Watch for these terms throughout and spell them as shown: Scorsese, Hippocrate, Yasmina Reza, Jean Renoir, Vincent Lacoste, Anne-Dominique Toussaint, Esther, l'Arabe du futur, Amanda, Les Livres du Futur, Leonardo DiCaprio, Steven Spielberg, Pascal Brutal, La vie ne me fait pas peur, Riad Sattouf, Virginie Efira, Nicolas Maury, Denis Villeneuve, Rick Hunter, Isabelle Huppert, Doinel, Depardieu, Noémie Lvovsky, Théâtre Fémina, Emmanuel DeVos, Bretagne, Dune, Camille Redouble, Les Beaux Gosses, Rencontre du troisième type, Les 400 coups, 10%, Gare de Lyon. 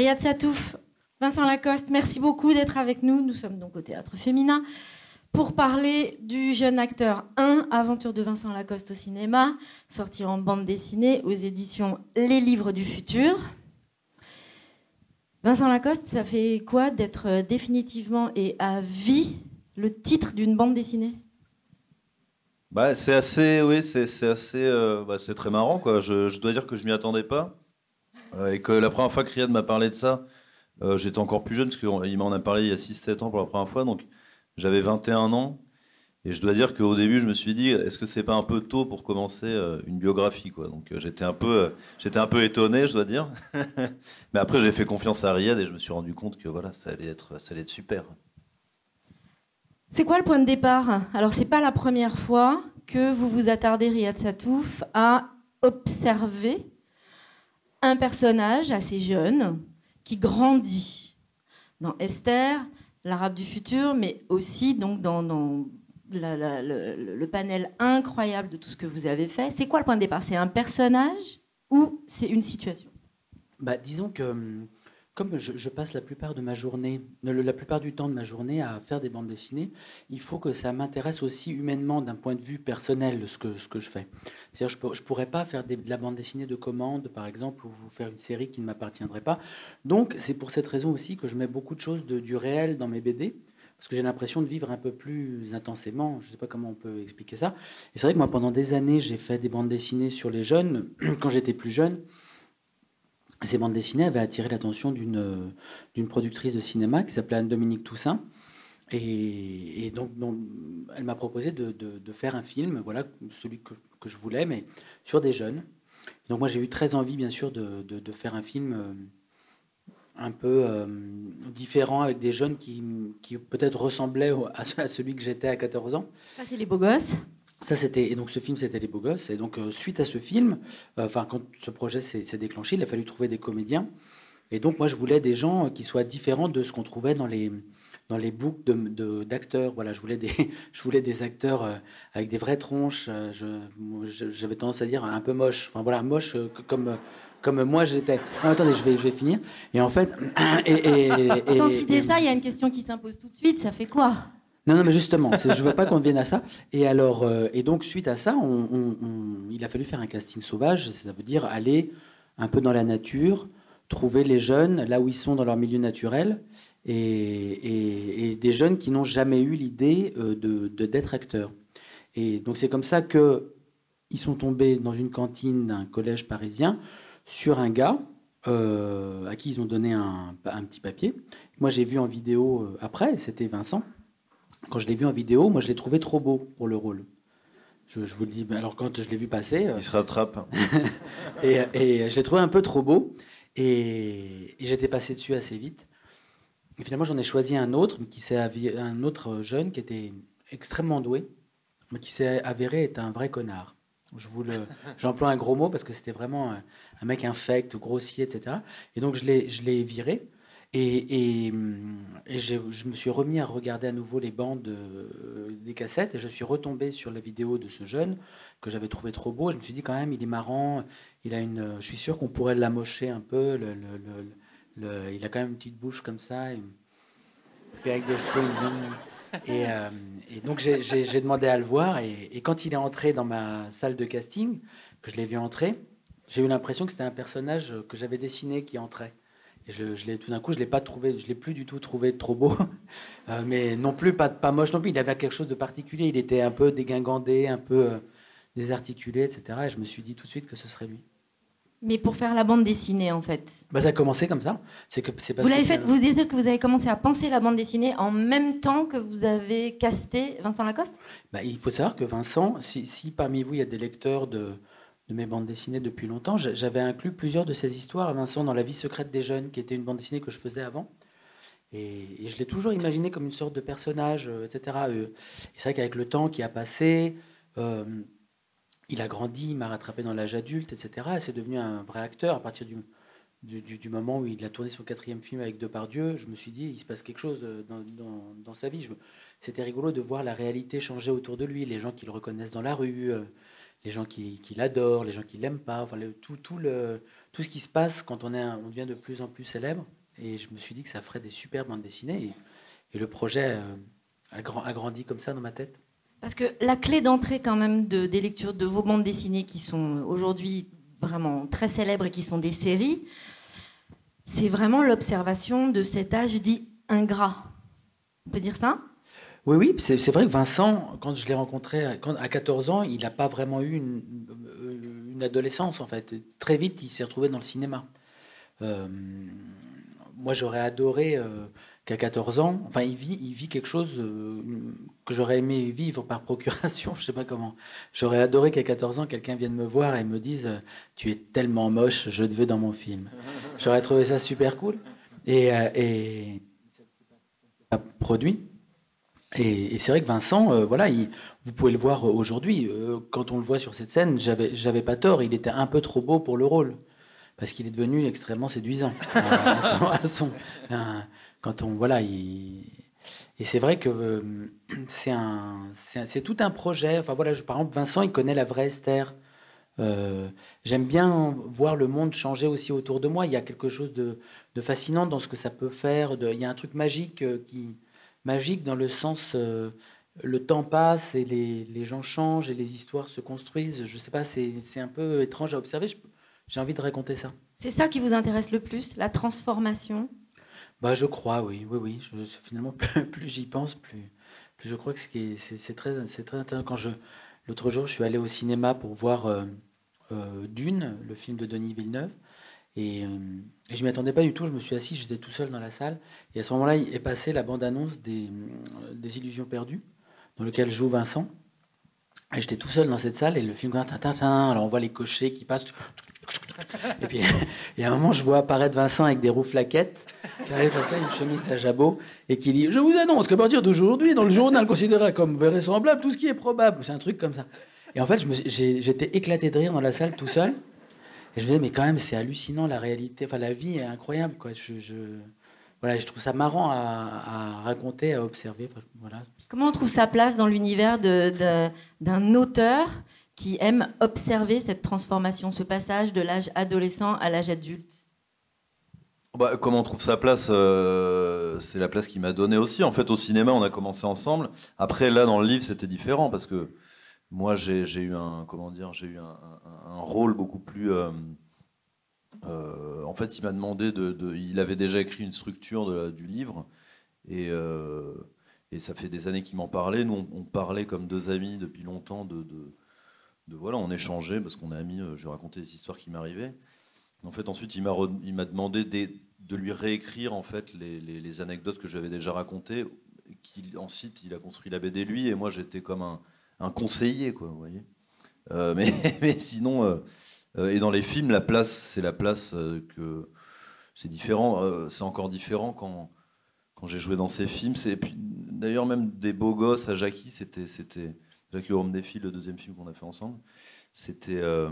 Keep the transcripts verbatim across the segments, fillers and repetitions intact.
Riad Sattouf, Vincent Lacoste, merci beaucoup d'être avec nous. Nous sommes donc au Théâtre Fémina pour parler du jeune acteur un, aventure de Vincent Lacoste au cinéma, sorti en bande dessinée aux éditions Les Livres du Futur. Vincent Lacoste, ça fait quoi d'être définitivement et à vie le titre d'une bande dessinée? Bah, c'est assez, oui, c'est assez, euh, bah, c'est très marrant, quoi. Je, je dois dire que je m'y attendais pas euh, et que la première fois que Riad m'a parlé de ça, euh, j'étais encore plus jeune parce qu'il m'en a parlé il y a six sept ans pour la première fois, donc j'avais vingt et un ans et je dois dire qu'au début je me suis dit est-ce que c'est pas un peu tôt pour commencer euh, une biographie, quoi. Donc euh, j'étais un peu, euh, j'étais un peu étonné, je dois dire. Mais après j'ai fait confiance à Riad et je me suis rendu compte que voilà, ça allait être, ça allait être super. C'est quoi le point de départ? Alors, c'est pas la première fois que vous vous attardez, Riad Sattouf, à observer un personnage assez jeune qui grandit dans Esther, l'Arabe du futur, mais aussi donc dans, dans la, la, le, le panel incroyable de tout ce que vous avez fait. C'est quoi le point de départ? C'est un personnage ou c'est une situation? Bah, disons que... Comme je, je passe la plupart de ma journée, la plupart du temps de ma journée à faire des bandes dessinées, il faut que ça m'intéresse aussi humainement d'un point de vue personnel ce que, ce que je fais. C'est-à-dire je ne pour, pourrais pas faire des, de la bande dessinée de commande, par exemple, ou faire une série qui ne m'appartiendrait pas. Donc c'est pour cette raison aussi que je mets beaucoup de choses de, du réel dans mes B D, parce que j'ai l'impression de vivre un peu plus intensément. Je ne sais pas comment on peut expliquer ça. Et c'est vrai que moi, pendant des années, j'ai fait des bandes dessinées sur les jeunes, quand j'étais plus jeune. Ces bandes dessinées avaient attiré l'attention d'une d'une productrice de cinéma qui s'appelait Anne-Dominique Toussaint. Et, et donc, donc, elle m'a proposé de, de, de faire un film, voilà, celui que, que je voulais, mais sur des jeunes. Donc moi, j'ai eu très envie, bien sûr, de, de, de faire un film un peu euh, différent, avec des jeunes qui, qui peut-être ressemblaient à celui que j'étais à quatorze ans. Ça, c'est Les Beaux Gosses. Ça, c'était, et donc ce film, c'était Les Beaux Gosses. Et donc, euh, suite à ce film, euh, enfin, quand ce projet s'est déclenché, il a fallu trouver des comédiens. Et donc, moi, je voulais des gens qui soient différents de ce qu'on trouvait dans les, dans les books de, d'acteurs. Voilà, je voulais des, je voulais des acteurs euh, avec des vraies tronches. Euh, je, j'avais tendance à dire un peu moche. Enfin, voilà, moche euh, comme... Euh, Comme moi, j'étais... Non, attendez, je vais, je vais finir. Et en fait... Et, et, et, et, quand il dit ça, il y a une question qui s'impose tout de suite. Ça fait quoi ? Non, non, mais justement, je ne veux pas qu'on devienne à ça. Et, alors, euh, et donc, suite à ça, on, on, on, il a fallu faire un casting sauvage. Ça veut dire aller un peu dans la nature, trouver les jeunes là où ils sont dans leur milieu naturel, et, et, et des jeunes qui n'ont jamais eu l'idée euh, de, de, d'être acteurs. Et donc, c'est comme ça qu'ils sont tombés dans une cantine d'un collège parisien sur un gars euh, à qui ils ont donné un, un petit papier. Moi, j'ai vu en vidéo euh, après, c'était Vincent. Quand je l'ai vu en vidéo, moi, je l'ai trouvé trop beau pour le rôle. Je, je vous le dis, alors quand je l'ai vu passer... Euh... Il se rattrape. et, et je l'ai trouvé un peu trop beau. Et, et j'étais passé dessus assez vite. Et finalement, j'en ai choisi un autre, qui s'est avéré, un autre jeune qui était extrêmement doué, mais qui s'est avéré être un vrai connard. Je vous le, j'emploie un gros mot parce que c'était vraiment un, un mec infect, grossier, et cetera. Et donc, je l'ai, je l'ai viré. Et, et, et je me suis remis à regarder à nouveau les bandes euh, des cassettes et je suis retombé sur la vidéo de ce jeune que j'avais trouvé trop beau. Je me suis dit quand même, il est marrant, il a une, je suis sûr qu'on pourrait l'amocher un peu. Le, le, le, le, il a quand même une petite bouche comme ça, et, et avec des cheveux. Et, euh, et donc j'ai demandé à le voir et, et quand il est entré dans ma salle de casting, que je l'ai vu entrer, j'ai eu l'impression que c'était un personnage que j'avais dessiné qui entrait. Je, je l'ai tout d'un coup, je l'ai pas trouvé, je l'ai plus du tout trouvé trop beau, euh, mais non plus pas, pas moche non plus. Il avait quelque chose de particulier. Il était un peu dégingandé, un peu euh, désarticulé, et cetera. Et je me suis dit tout de suite que ce serait lui. Mais pour faire la bande dessinée, en fait. Bah, ça a commencé comme ça. C'est que c'est pas. Vous l'avez fait. Vous dites que vous avez commencé à penser la bande dessinée en même temps que vous avez casté Vincent Lacoste. Bah, il faut savoir que Vincent, si, si parmi vous il y a des lecteurs de de mes bandes dessinées depuis longtemps, j'avais inclus plusieurs de ces histoires à Vincent dans La vie secrète des jeunes, qui était une bande dessinée que je faisais avant. Et, et je l'ai toujours imaginé comme une sorte de personnage, et cetera. Et c'est vrai qu'avec le temps qui a passé, euh, il a grandi, il m'a rattrapé dans l'âge adulte, et cetera. Et c'est devenu un vrai acteur. À partir du, du, du moment où il a tourné son quatrième film avec Depardieu, je me suis dit, il se passe quelque chose dans, dans, dans sa vie. C'était rigolo de voir la réalité changer autour de lui, les gens qui le reconnaissent dans la rue... les gens qui, qui l'adorent, les gens qui l'aiment pas, enfin, le, tout, tout, le, tout ce qui se passe quand on, est un, on devient de plus en plus célèbre. Et je me suis dit que ça ferait des super bandes dessinées. Et, et le projet euh, a, grand, a grandi comme ça dans ma tête. Parce que la clé d'entrée quand même de, des lectures de vos bandes dessinées qui sont aujourd'hui vraiment très célèbres et qui sont des séries, c'est vraiment l'observation de cet âge dit ingrat. On peut dire ça ? Oui, oui, c'est, c'est vrai que Vincent, quand je l'ai rencontré à, quand, à quatorze ans, il n'a pas vraiment eu une, une adolescence, en fait. Très vite, il s'est retrouvé dans le cinéma. Euh, moi, j'aurais adoré euh, qu'à quatorze ans, enfin, il vit, il vit quelque chose euh, que j'aurais aimé vivre par procuration, je ne sais pas comment. J'aurais adoré qu'à quatorze ans, quelqu'un vienne me voir et me dise « Tu es tellement moche, je te veux dans mon film. » J'aurais trouvé ça super cool. Et... Euh, et... produit. Et, et c'est vrai que Vincent, euh, voilà, il, vous pouvez le voir aujourd'hui. Euh, quand on le voit sur cette scène, j'avais, j'avais pas tort. Il était un peu trop beau pour le rôle, parce qu'il est devenu extrêmement séduisant. Euh, à son, à son, euh, quand on, voilà, il, et c'est vrai que euh, c'est un, c'est, c'est tout un projet. Enfin voilà, je, par exemple, Vincent, il connaît la vraie Esther. Euh, j'aime bien voir le monde changer aussi autour de moi. Il y a quelque chose de, de fascinant dans ce que ça peut faire. De, il y a un truc magique, euh, qui, magique dans le sens, euh, le temps passe et les, les gens changent et les histoires se construisent. Je sais pas, c'est, c'est un peu étrange à observer. Je, j'ai envie de raconter ça. C'est ça qui vous intéresse le plus, la transformation ? Bah, je crois, oui, oui, oui. Je, finalement, plus, plus j'y pense, plus, plus je crois que c'est, c'est, c'est très, c'est très intéressant. Quand je L'autre jour, je suis allé au cinéma pour voir euh, euh, Dune, le film de Denis Villeneuve, et, euh, et je ne m'y attendais pas du tout. Je me suis assis, j'étais tout seul dans la salle, et à ce moment-là, est passée la bande-annonce des, euh, des Illusions perdues, dans lequel joue Vincent. Et j'étais tout seul dans cette salle, et le film, alors on voit les cochers qui passent, et puis et à un moment, je vois apparaître Vincent avec des roues flaquettes, qui arrive comme ça, une chemise à jabot, et qui dit « Je vous annonce qu'à partir d'aujourd'hui, dans le journal considéré comme vraisemblable, tout ce qui est probable », c'est un truc comme ça. Et en fait, je me, j'ai, j'étais éclaté de rire dans la salle, tout seul, et je me disais « Mais quand même, c'est hallucinant, la réalité, enfin la vie est incroyable, quoi. » je, je... Voilà, je trouve ça marrant à, à raconter, à observer. Voilà. Comment on trouve sa place dans l'univers de, de, d'un auteur qui aime observer cette transformation, ce passage de l'âge adolescent à l'âge adulte ? Bah, comment on trouve sa place, euh, c'est la place qu'il m'a donnée aussi. En fait, au cinéma, on a commencé ensemble. Après, là, dans le livre, c'était différent parce que moi, j'ai, j'ai eu un, comment dire, j'ai eu un, un, un rôle beaucoup plus... Euh, Euh, en fait, il m'a demandé de, de. Il avait déjà écrit une structure de, du livre, et, euh, et ça fait des années qu'il m'en parlait. Nous, on, on parlait comme deux amis depuis longtemps. De, de, de voilà, on échangeait parce qu'on est amis. Je racontais les histoires qui m'arrivaient. En fait, ensuite, il m'a, re, il m'a demandé de, de lui réécrire en fait les, les, les anecdotes que j'avais déjà racontées. Qu'il, ensuite, il a construit la B D lui, et moi, j'étais comme un, un conseiller, quoi. Vous voyez. Euh, mais, mais sinon. Euh, Et dans les films, la place, c'est la place que c'est différent, c'est encore différent quand quand j'ai joué dans ces films. C'est puis, d'ailleurs même des Beaux Gosses à Jackie, c'était c'était Jackie au Royaume des Filles, le deuxième film qu'on a fait ensemble. C'était euh,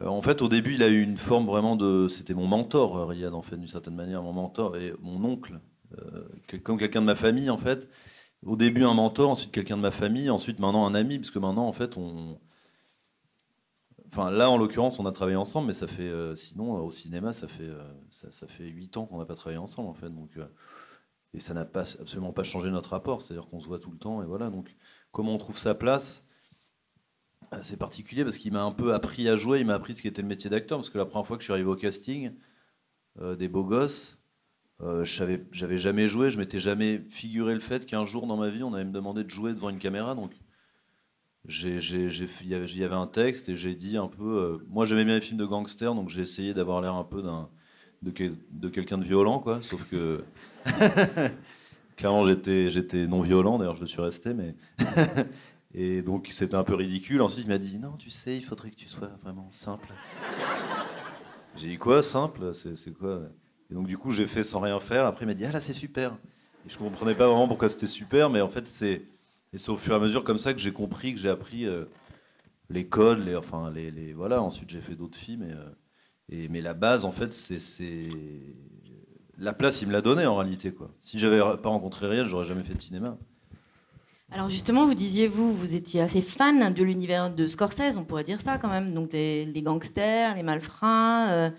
en fait au début il a eu une forme vraiment de, c'était mon mentor Riad en fait d'une certaine manière, mon mentor et mon oncle, euh, comme quelqu'un de ma famille en fait. Au début un mentor, ensuite quelqu'un de ma famille, ensuite maintenant un ami, parce que maintenant en fait on Enfin, là, en l'occurrence, on a travaillé ensemble, mais ça fait, euh, sinon, euh, au cinéma, ça fait, euh, ça, ça fait huit ans qu'on n'a pas travaillé ensemble, en fait. Donc, euh, et ça n'a pas, absolument pas changé notre rapport. C'est-à-dire qu'on se voit tout le temps, et voilà. Donc, comment on trouve sa place, euh, c'est particulier parce qu'il m'a un peu appris à jouer. Il m'a appris ce qu'était le métier d'acteur, parce que la première fois que je suis arrivé au casting euh, des Beaux Gosses, euh, je savais, j'avais jamais joué. Je m'étais jamais figuré le fait qu'un jour dans ma vie, on allait me demander de jouer devant une caméra. Donc. J'ai, j'ai, j'ai, il y avait un texte et j'ai dit un peu... Euh, moi, j'aimais bien les films de gangsters, donc j'ai essayé d'avoir l'air un peu d'un, de, de quelqu'un de violent, quoi. Sauf que... Clairement, j'étais, j'étais non violent, d'ailleurs, je le suis resté, mais... et donc, c'était un peu ridicule. Ensuite, il m'a dit, non, tu sais, il faudrait que tu sois vraiment simple. J'ai dit, quoi, simple ? C'est, c'est quoi ? Et donc, du coup, j'ai fait sans rien faire. Après, il m'a dit, ah là, c'est super. Et je comprenais pas vraiment pourquoi c'était super, mais en fait, c'est... Et c'est au fur et à mesure comme ça que j'ai compris, que j'ai appris euh, les codes, les, enfin les, les voilà. Ensuite j'ai fait d'autres films, et, euh, et mais la base en fait c'est, c'est la place il me l'a donnée en réalité quoi. Si j'avais pas rencontré Riad, j'aurais jamais fait de cinéma. Alors justement, vous disiez, vous, vous étiez assez fan de l'univers de Scorsese, on pourrait dire ça quand même, donc des, les gangsters, les malfrats. Euh,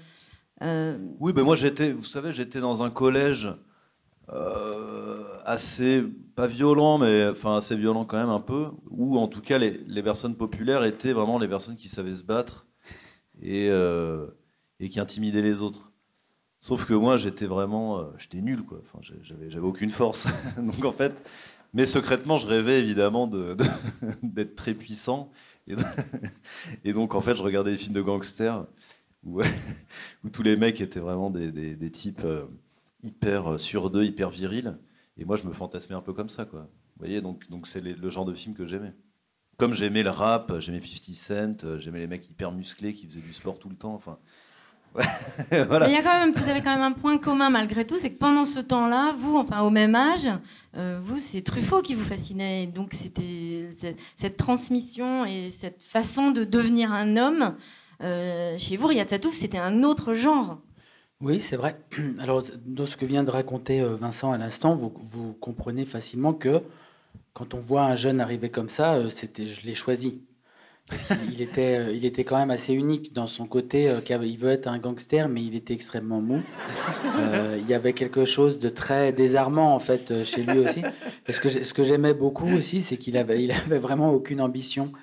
euh... Oui, ben moi j'étais, vous savez, j'étais dans un collège euh, assez, pas violent, mais enfin assez violent quand même un peu, où en tout cas les, les personnes populaires étaient vraiment les personnes qui savaient se battre et, euh, et qui intimidaient les autres. Sauf que moi, j'étais vraiment... Euh, j'étais nul, quoi. Enfin, j'avais, j'avais aucune force. Donc, en fait... Mais secrètement, je rêvais, évidemment, de, de, d'être très puissant. Et, de, et donc, en fait, je regardais des films de gangsters où, où tous les mecs étaient vraiment des, des, des types euh, hyper sur deux, hyper virils. Et moi, je me fantasmais un peu comme ça, quoi. Vous voyez, donc, donc c'est les, le genre de film que j'aimais. Comme j'aimais le rap, j'aimais cinquante Cent, j'aimais les mecs hyper musclés qui faisaient du sport tout le temps, enfin... Voilà. Mais il y a quand même, vous avez quand même un point commun malgré tout, c'est que pendant ce temps-là, vous, enfin au même âge, euh, vous, c'est Truffaut qui vous fascinait. Donc c'était cette transmission et cette façon de devenir un homme. Euh, chez vous, Riad Sattouf, c'était un autre genre. Oui, c'est vrai. Alors, de ce que vient de raconter Vincent à l'instant, vous, vous comprenez facilement que quand on voit un jeune arriver comme ça, c'était, je l'ai choisi. Parce qu'il était, il était quand même assez unique dans son côté. Euh, il veut être un gangster, mais il était extrêmement mou. Euh, il y avait quelque chose de très désarmant, en fait, chez lui aussi. Et ce que, ce que j'aimais beaucoup aussi, c'est qu'il avait, il avait vraiment aucune ambition.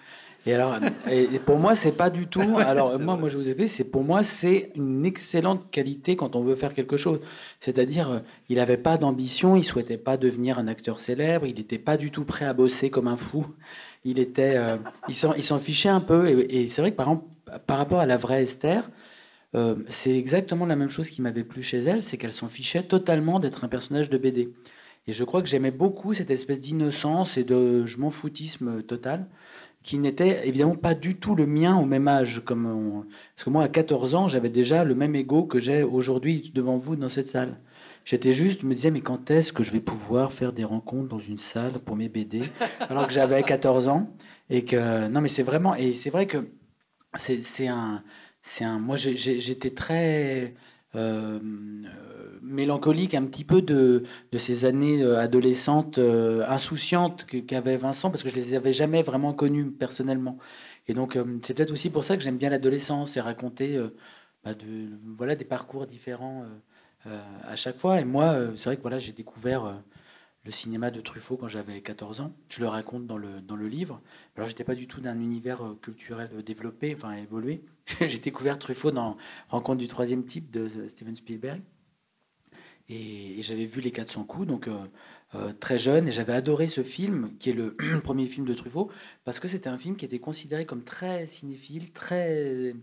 Et, alors, et, et pour moi, c'est pas du tout... Alors moi, moi, je vous explique, c'est, pour moi, c'est une excellente qualité quand on veut faire quelque chose. C'est-à-dire, euh, il n'avait pas d'ambition, il souhaitait pas devenir un acteur célèbre, il n'était pas du tout prêt à bosser comme un fou. Il était, euh, il s'en, il s'en fichait un peu. Et, et c'est vrai que par, exemple, par rapport à la vraie Esther, euh, c'est exactement la même chose qui m'avait plu chez elle, c'est qu'elle s'en fichait totalement d'être un personnage de B D. Et je crois que j'aimais beaucoup cette espèce d'innocence et de je m'en foutisme total, qui n'était évidemment pas du tout le mien au même âge. Comme on... Parce que moi, à quatorze ans, j'avais déjà le même ego que j'ai aujourd'hui devant vous dans cette salle. J'étais juste, je me disais, mais quand est-ce que je vais pouvoir faire des rencontres dans une salle pour mes B D, alors que j'avais quatorze ans et que... Non, mais c'est vraiment... Et c'est vrai que c'est, c'est, un, c'est un... Moi, j'ai, j'étais très... Euh, euh, mélancolique un petit peu de, de ces années euh, adolescentes euh, insouciantes que, qu'avait Vincent, parce que je les avais jamais vraiment connues personnellement. Et donc euh, c'est peut-être aussi pour ça que j'aime bien l'adolescence et raconter euh, bah de, voilà, des parcours différents euh, euh, à chaque fois. Et moi euh, c'est vrai que voilà, j'ai découvert euh, le cinéma de Truffaut quand j'avais quatorze ans. Je le raconte dans le, dans le livre. Alors, j'étais pas du tout d'un univers culturel développé, enfin évolué. J'ai découvert Truffaut dans Rencontre du troisième type de Steven Spielberg. Et, et j'avais vu Les quatre cents coups, donc euh, euh, très jeune. Et j'avais adoré ce film, qui est le premier film de Truffaut, parce que c'était un film qui était considéré comme très cinéphile, très,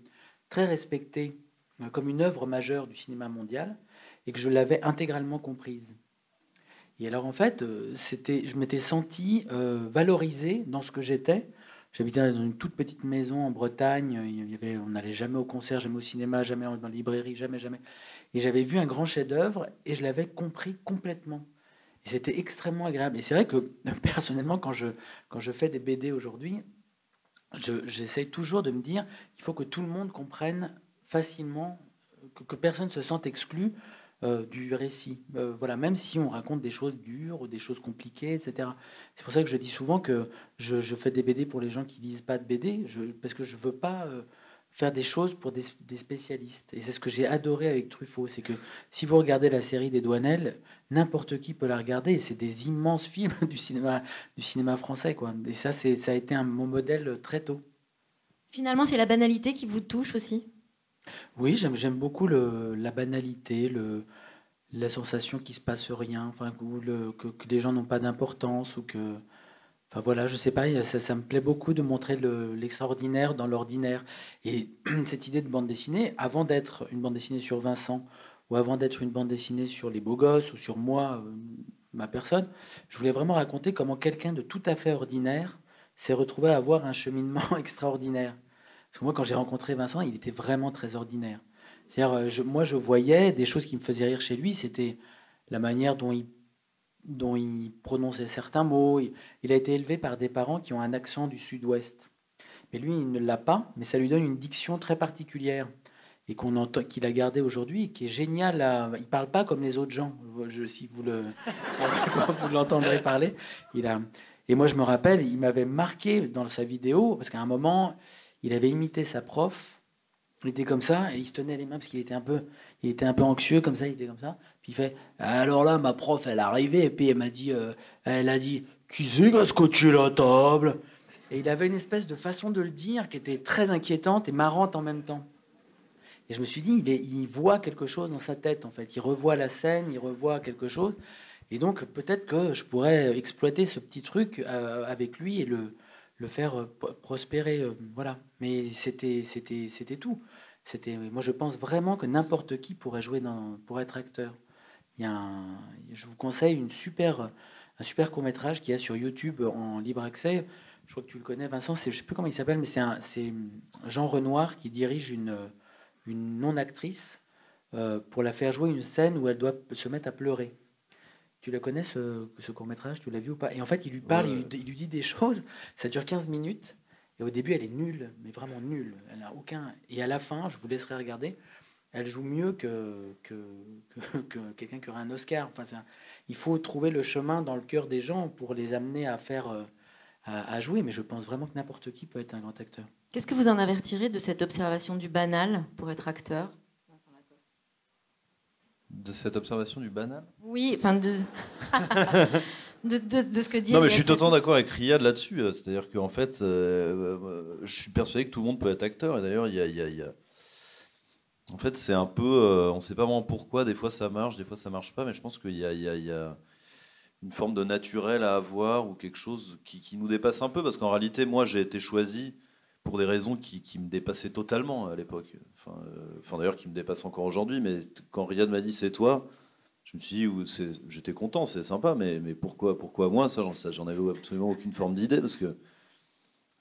très respecté, comme une œuvre majeure du cinéma mondial, et que je l'avais intégralement comprise. Et alors, en fait, c'était, je m'étais senti euh, valorisé dans ce que j'étais. J'habitais dans une toute petite maison en Bretagne. Il y avait, on n'allait jamais au concert, jamais au cinéma, jamais dans la librairie, jamais, jamais. Et j'avais vu un grand chef-d'œuvre et je l'avais compris complètement. Et c'était extrêmement agréable. Et c'est vrai que, personnellement, quand je, quand je fais des B D aujourd'hui, je, j'essaye toujours de me dire qu'il faut que tout le monde comprenne facilement, que, que personne ne se sente exclu Euh, du récit, euh, voilà, même si on raconte des choses dures ou des choses compliquées, et cetera. C'est pour ça que je dis souvent que je, je fais des B D pour les gens qui lisent pas de B D, je, parce que je veux pas euh, faire des choses pour des, des spécialistes. Et c'est ce que j'ai adoré avec Truffaut, c'est que si vous regardez la série des Doinel, n'importe qui peut la regarder. Et c'est des immenses films du cinéma, du cinéma français, quoi. Et ça, c'est, ça a été un, mon modèle très tôt. Finalement, c'est la banalité qui vous touche aussi. Oui, j'aime, j'aime beaucoup le, la banalité, le, la sensation qu'il ne se passe rien, enfin, le, que, que les gens n'ont pas d'importance. Ou que, enfin, voilà, je sais pas, ça, ça me plaît beaucoup de montrer le, l'extraordinaire dans l'ordinaire. Et cette idée de bande dessinée, avant d'être une bande dessinée sur Vincent, ou avant d'être une bande dessinée sur les Beaux Gosses, ou sur moi, euh, ma personne, je voulais vraiment raconter comment quelqu'un de tout à fait ordinaire s'est retrouvé à avoir un cheminement extraordinaire. Parce que moi, quand j'ai rencontré Vincent, il était vraiment très ordinaire. C'est-à-dire, je, moi, je voyais des choses qui me faisaient rire chez lui. C'était la manière dont il, dont il prononçait certains mots. Il, il a été élevé par des parents qui ont un accent du sud-ouest. Mais lui, il ne l'a pas, mais ça lui donne une diction très particulière et qu'on entend, qu'il a gardée aujourd'hui, et qui est géniale. À, il ne parle pas comme les autres gens. Je, si vous, le, vous l'entendrez parler, il a... Et moi, je me rappelle, il m'avait marqué dans sa vidéo, parce qu'à un moment, il avait imité sa prof. Il était comme ça, et il se tenait les mains parce qu'il était un peu, il était un peu anxieux, comme ça, il était comme ça. Puis il fait, alors là, ma prof, elle est arrivée, et puis elle m'a dit, euh, elle a dit, qui c'est qui a scotché la table? Et il avait une espèce de façon de le dire qui était très inquiétante et marrante en même temps. Et je me suis dit, il, est, il voit quelque chose dans sa tête, en fait. Il revoit la scène, il revoit quelque chose. Et donc, peut-être que je pourrais exploiter ce petit truc euh, avec lui et le... le faire euh, prospérer, euh, voilà. Mais c'était, c'était, c'était tout. C'était, moi, je pense vraiment que n'importe qui pourrait jouer dans, pour être acteur. Il y a un, je vous conseille une super, un super court métrage qu'il y a sur YouTube en libre accès. Je crois que tu le connais, Vincent. C'est, je sais plus comment il s'appelle, mais c'est, c'est Jean Renoir qui dirige une, une non-actrice euh, pour la faire jouer une scène où elle doit se mettre à pleurer. Tu la connais, ce, ce court-métrage? Tu l'as vu ou pas? Et en fait, il lui parle, ouais. il, il lui dit des choses. Ça dure quinze minutes. Et au début, elle est nulle, mais vraiment nulle. Elle n'a aucun... Et à la fin, je vous laisserai regarder, elle joue mieux que, que, que, que quelqu'un qui aurait un Oscar. Enfin, c'est un... Il faut trouver le chemin dans le cœur des gens pour les amener à, faire, à, à jouer. Mais je pense vraiment que n'importe qui peut être un grand acteur. Qu'est-ce que vous en avertirez de cette observation du banal pour être acteur? De cette observation du banal? Oui, enfin de... de, de, de ce que dit... Non, mais je suis totalement d'accord avec Riad là-dessus. C'est-à-dire qu'en fait, euh, je suis persuadé que tout le monde peut être acteur. Et d'ailleurs, il y a... Y a, y a... En fait, c'est un peu... Euh, on ne sait pas vraiment pourquoi. Des fois, ça marche, des fois, ça ne marche pas. Mais je pense qu'il y a, y a, y a une forme de naturel à avoir ou quelque chose qui, qui nous dépasse un peu. Parce qu'en réalité, moi, j'ai été choisi pour des raisons qui, qui me dépassaient totalement à l'époque. Enfin, euh, enfin d'ailleurs, qui me dépassent encore aujourd'hui. Mais quand Riad m'a dit « c'est toi », je me suis dit oh, « j'étais content, c'est sympa, mais, mais pourquoi, pourquoi moi ?» Ça, j'en avais absolument aucune forme d'idée, parce que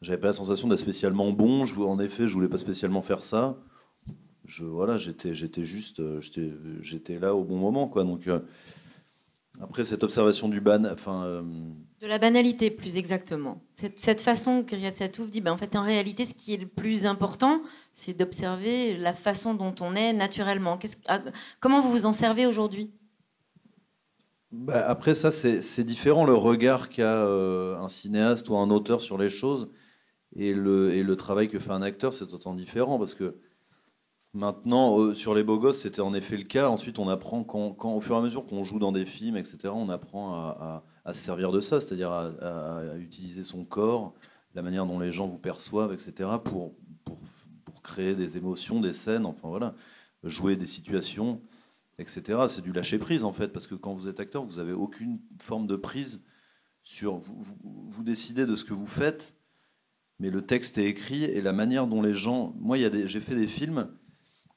j'avais pas la sensation d'être spécialement bon. Je, en effet, je voulais pas spécialement faire ça. Je, voilà, j'étais, j'étais juste... J'étais, j'étais là au bon moment, quoi. Donc, euh, après, cette observation du ban... Enfin, euh, de la banalité, plus exactement. Cette, cette façon que Riad Sattouf dit, ben en fait, en réalité, ce qui est le plus important, c'est d'observer la façon dont on est naturellement. Qu'est-ce, à, comment vous vous en servez aujourd'hui? Bah, après, ça, c'est, c'est différent, le regard qu'a euh, un cinéaste ou un auteur sur les choses et le, et le travail que fait un acteur, c'est autant différent, parce que maintenant, euh, sur Les Beaux Gosses, c'était en effet le cas. Ensuite, on apprend, quand, quand, au fur et à mesure qu'on joue dans des films, et cetera, on apprend à... à à se servir de ça, c'est-à-dire à, à, à utiliser son corps, la manière dont les gens vous perçoivent, et cetera, pour, pour, pour créer des émotions, des scènes, enfin voilà, jouer des situations, et cetera. C'est du lâcher-prise, en fait, parce que quand vous êtes acteur, vous n'avez aucune forme de prise sur... Vous, vous, vous décidez de ce que vous faites, mais le texte est écrit, et la manière dont les gens... Moi, y a des, j'ai fait des films,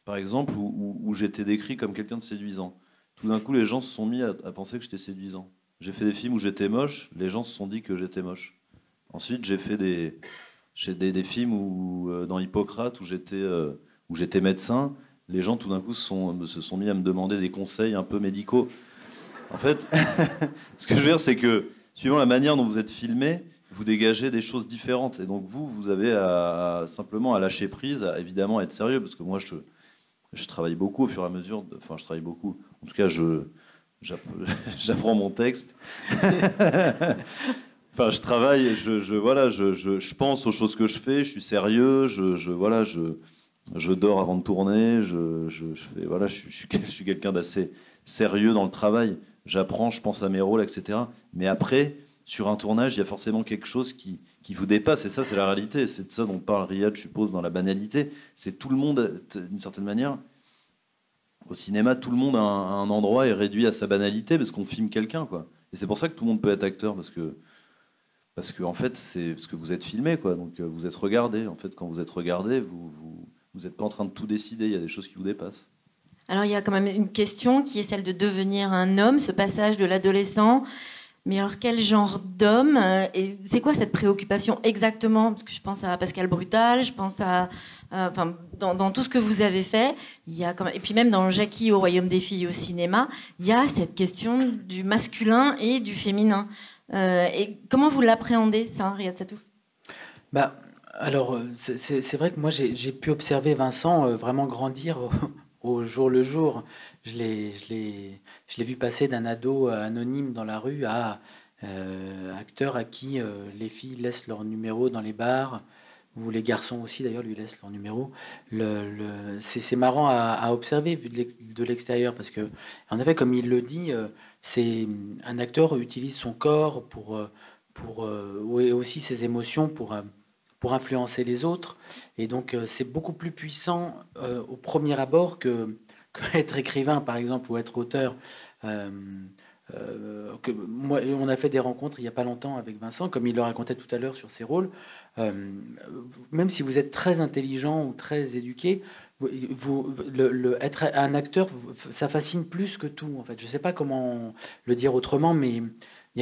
par exemple, où, où, où j'étais décrit comme quelqu'un de séduisant. Tout d'un coup, les gens se sont mis à, à penser que j'étais séduisant. J'ai fait des films où j'étais moche, les gens se sont dit que j'étais moche. Ensuite, j'ai fait des, j'ai des, des films où, euh, dans Hippocrate où j'étais, euh, où j'étais médecin, les gens tout d'un coup se sont, se sont mis à me demander des conseils un peu médicaux. En fait, ce que je veux dire, c'est que suivant la manière dont vous êtes filmé, vous dégagez des choses différentes. Et donc vous, vous avez à, à, simplement à lâcher prise, à évidemment à être sérieux, parce que moi, je, je travaille beaucoup au fur et à mesure. De, enfin, je travaille beaucoup. En tout cas, je... J'apprends mon texte. Enfin, je travaille, je, je, voilà, je, je, je pense aux choses que je fais, je suis sérieux, je, je, voilà, je, je dors avant de tourner, je, je, je, fais, voilà, je, je, je suis quelqu'un d'assez sérieux dans le travail. J'apprends, je pense à mes rôles, et cetera. Mais après, sur un tournage, il y a forcément quelque chose qui, qui vous dépasse. Et ça, c'est la réalité. C'est de ça dont parle Riad, je suppose, dans la banalité. C'est tout le monde, d'une certaine manière... Au cinéma, tout le monde a un endroit est réduit à sa banalité parce qu'on filme quelqu'un, quoi. Et c'est pour ça que tout le monde peut être acteur, parce que parce que en fait, c'est parce que vous êtes filmé, quoi. Donc vous êtes regardé. En fait, quand vous êtes regardé, vous vous vous êtes pas en train de tout décider. Il y a des choses qui vous dépassent. Alors il y a quand même une question qui est celle de devenir un homme, ce passage de l'adolescent. Mais alors quel genre d'homme? Et c'est quoi cette préoccupation exactement? Parce que je pense à Pascal Brutal, je pense à, euh, enfin, dans, dans tout ce que vous avez fait, il y a quand même, et puis même dans Jackie au Royaume des Filles au cinéma, il y a cette question du masculin et du féminin. Euh, et comment vous l'appréhendez ça, Riad Sattouf? Bah, alors c'est, c'est, c'est vrai que moi j'ai, j'ai pu observer Vincent euh, vraiment grandir. Au jour le jour, je l'ai, je l'ai, je l'ai vu passer d'un ado anonyme dans la rue à euh, acteur à qui euh, les filles laissent leur numéro dans les bars, ou les garçons aussi d'ailleurs lui laissent leur numéro. Le, le, c'est, c'est marrant à, à observer vu de l'extérieur, parce que en effet, comme il le dit, euh, c'est un acteur utilise son corps pour, pour euh, et aussi ses émotions pour, pour influencer les autres, et donc euh, c'est beaucoup plus puissant euh, au premier abord que qu'être écrivain, par exemple, ou être auteur. Euh, euh, que, moi, on a fait des rencontres il n'y a pas longtemps avec Vincent, comme il le racontait tout à l'heure sur ses rôles. Euh, même si vous êtes très intelligent ou très éduqué, vous, vous, le, le, être un acteur, ça fascine plus que tout. En fait. Je ne sais pas comment le dire autrement, mais il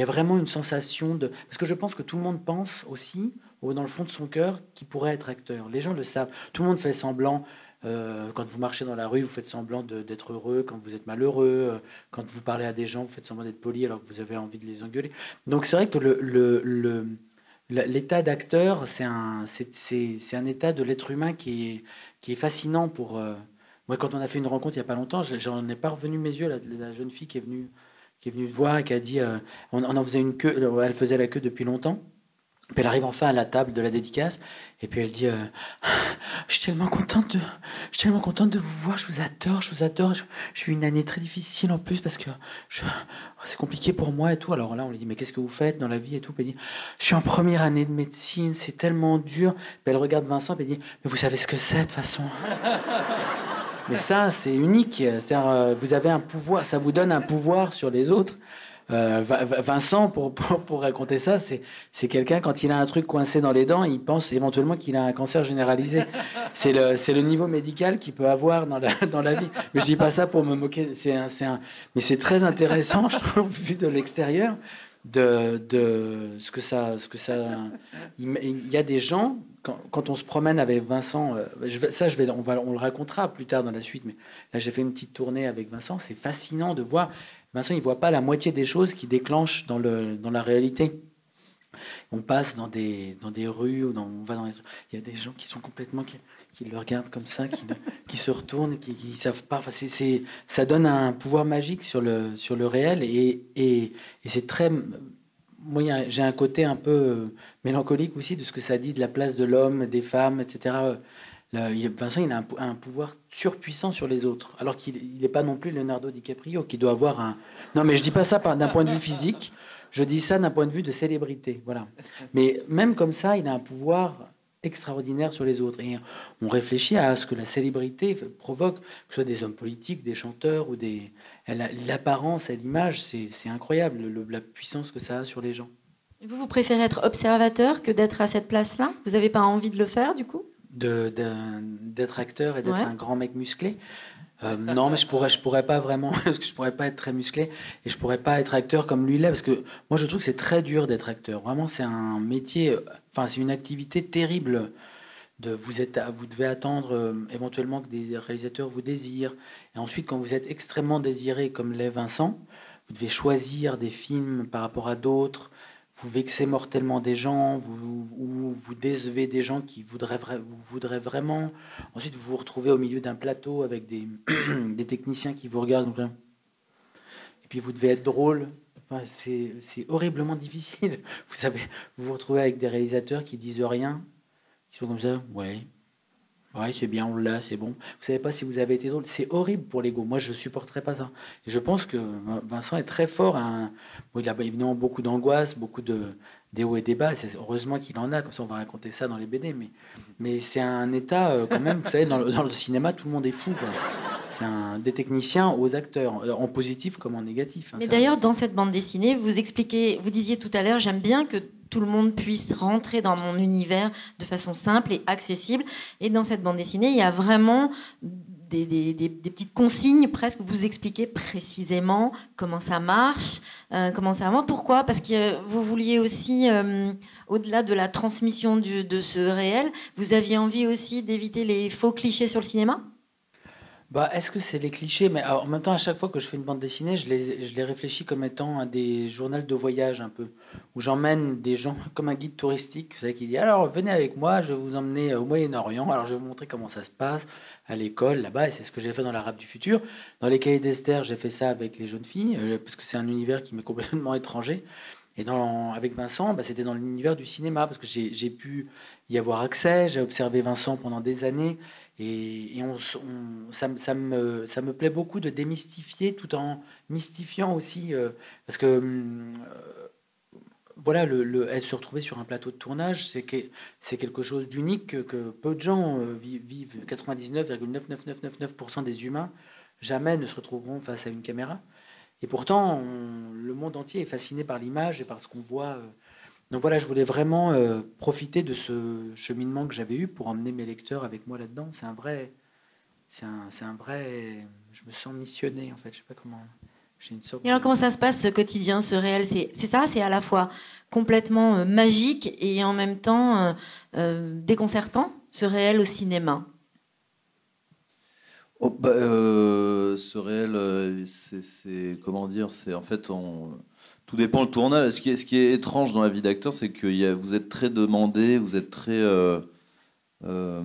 y a vraiment une sensation de... Parce que je pense que tout le monde pense aussi, au, dans le fond de son cœur, qu'il pourrait être acteur. Les gens le savent. Tout le monde fait semblant... Euh, quand vous marchez dans la rue, vous faites semblant de, d'être heureux. Quand vous êtes malheureux, euh, quand vous parlez à des gens, vous faites semblant d'être poli alors que vous avez envie de les engueuler. Donc c'est vrai que le, le, le, l'état d'acteur, c'est un, c'est, c'est, c'est un état de l'être humain qui est, qui est fascinant. Pour euh... Moi, quand on a fait une rencontre il n'y a pas longtemps, j'en ai pas revenu mes yeux. La, la jeune fille qui est venue, qui est venue voir et qui a dit, euh, on, on en faisait une queue, elle faisait la queue depuis longtemps. Puis elle arrive enfin à la table de la dédicace, et puis elle dit euh, « Je suis tellement contente de, je suis tellement contente de vous voir, je vous adore, je vous adore. Je, je suis une année très difficile en plus parce que je, c'est compliqué pour moi et tout. » Alors là, on lui dit « Mais qu'est-ce que vous faites dans la vie et tout ?» Puis elle dit « Je suis en première année de médecine, c'est tellement dur. » Puis elle regarde Vincent et elle dit « Mais vous savez ce que c'est de toute façon. » Mais ça, c'est unique. C'est-à-dire, vous avez un pouvoir, ça vous donne un pouvoir sur les autres. Euh, Vincent, pour, pour, pour raconter ça, c'est, c'est quelqu'un, quand il a un truc coincé dans les dents, il pense éventuellement qu'il a un cancer généralisé. C'est le, c'est le niveau médical qu'il peut avoir dans la, dans la vie. Mais je dis pas ça pour me moquer. C'est un, c'est un, mais c'est très intéressant, je trouve, vu de l'extérieur, de, de ce que ça... Ce que ça il, il y a des gens, quand, quand on se promène avec Vincent, je, ça, je vais, on, va, on le racontera plus tard dans la suite, mais là, j'ai fait une petite tournée avec Vincent. C'est fascinant de voir... Vincent, il ne voit pas la moitié des choses qui déclenchent dans, le, dans la réalité. On passe dans des, dans des rues, ou dans, on va dans les... il y a des gens qui sont complètement... qui, qui le regardent comme ça, qui, qui se retournent, qui ne savent pas. Enfin, c'est, c'est, ça donne un pouvoir magique sur le, sur le réel. Et, et, et c'est très... Moi, j'ai un côté un peu mélancolique aussi de ce que ça dit de la place de l'homme, des femmes, et cetera. Vincent, il a un pouvoir surpuissant sur les autres, alors qu'il n'est pas non plus Leonardo DiCaprio, qui doit avoir un... Non, mais je ne dis pas ça d'un point de vue physique, je dis ça d'un point de vue de célébrité, voilà. Mais même comme ça, il a un pouvoir extraordinaire sur les autres. Et on réfléchit à ce que la célébrité provoque, que ce soit des hommes politiques, des chanteurs, ou des... L'apparence et l'image, c'est, c'est incroyable, le, la puissance que ça a sur les gens. Vous, vous préférez être observateur que d'être à cette place-là? Vous n'avez pas envie de le faire, du coup? De, de, d'être acteur et d'être ouais. un grand mec musclé. Euh, non, mais je pourrais, je pourrais pas vraiment, parce que je pourrais pas être très musclé et je pourrais pas être acteur comme lui là, parce que moi je trouve que c'est très dur d'être acteur. Vraiment, c'est un métier, enfin c'est une activité terrible. De, vous êtes, vous devez attendre euh, éventuellement que des réalisateurs vous désirent. Et ensuite, quand vous êtes extrêmement désiré, comme l'est Vincent, vous devez choisir des films par rapport à d'autres. Vous vexez mortellement des gens, vous, vous, vous décevez des gens qui voudraient, vous voudraient vraiment. Ensuite, vous vous retrouvez au milieu d'un plateau avec des, des techniciens qui vous regardent. Et puis, vous devez être drôle. Enfin, c'est, c'est horriblement difficile. Vous savez, vous vous retrouvez avec des réalisateurs qui disent rien, qui sont comme ça. Ouais, ouais, c'est bien, on l'a, c'est bon. Vous savez pas si vous avez été drôle. C'est horrible pour l'ego. Moi, je supporterais pas ça. Et je pense que Vincent est très fort. À un... bon, il a évidemment beaucoup d'angoisse, beaucoup de des hauts et des bas. C'est... Heureusement qu'il en a. Comme ça, on va raconter ça dans les B D. Mais mais c'est un état euh, quand même. Vous savez, dans le, dans le cinéma, tout le monde est fou, quoi. C'est un... des techniciens aux acteurs, en positif comme en négatif. Hein, mais d'ailleurs, un... dans cette bande dessinée, vous expliquez, vous disiez tout à l'heure, j'aime bien que tout le monde puisse rentrer dans mon univers de façon simple et accessible. Et dans cette bande dessinée, il y a vraiment des, des, des, des petites consignes presque où vous expliquez précisément comment ça marche, euh, comment ça va, pourquoi. Parce que vous vouliez aussi, euh, au-delà de la transmission du, de ce réel, vous aviez envie aussi d'éviter les faux clichés sur le cinéma ? Bah, est-ce que c'est les clichés? Mais alors, en même temps, à chaque fois que je fais une bande dessinée, je les, je les réfléchis comme étant un des journaux de voyage un peu, où j'emmène des gens comme un guide touristique, vous savez, qui dit « Alors, venez avec moi, je vais vous emmener au Moyen-Orient, alors je vais vous montrer comment ça se passe à l'école, là-bas. » Et c'est ce que j'ai fait dans l'Arabe du futur. Dans les Cahiers d'Esther, j'ai fait ça avec les jeunes filles, parce que c'est un univers qui m'est complètement étranger. Et dans, avec Vincent, bah, c'était dans l'univers du cinéma, parce que j'ai, j'ai pu y avoir accès, j'ai observé Vincent pendant des années, et, et on, on, ça, ça, me, ça me plaît beaucoup de démystifier, tout en mystifiant aussi, euh, parce que euh, voilà, le, le, elle se retrouvait sur un plateau de tournage, c'est, que, c'est quelque chose d'unique que, que peu de gens euh, vivent, quatre-vingt-dix-neuf virgule neuf neuf neuf neuf pour cent des humains jamais ne se retrouveront face à une caméra. Et pourtant, on, le monde entier est fasciné par l'image et par ce qu'on voit. Donc voilà, je voulais vraiment euh, profiter de ce cheminement que j'avais eu pour emmener mes lecteurs avec moi là-dedans. C'est un vrai... C'est un, c'est un vrai... Je me sens missionné, en fait. Je sais pas comment... J'ai une sorte et alors, de... comment ça se passe, ce quotidien, ce réel? C'est, c'est ça, c'est à la fois complètement euh, magique et en même temps euh, euh, déconcertant, ce réel au cinéma. Oh, bah, euh, ce réel, c'est, c'est comment dire, c'est en fait, on, tout dépend le tournage. Ce qui est, ce qui est étrange dans la vie d'acteur, c'est que y a, vous êtes très demandé, vous êtes très, euh, euh,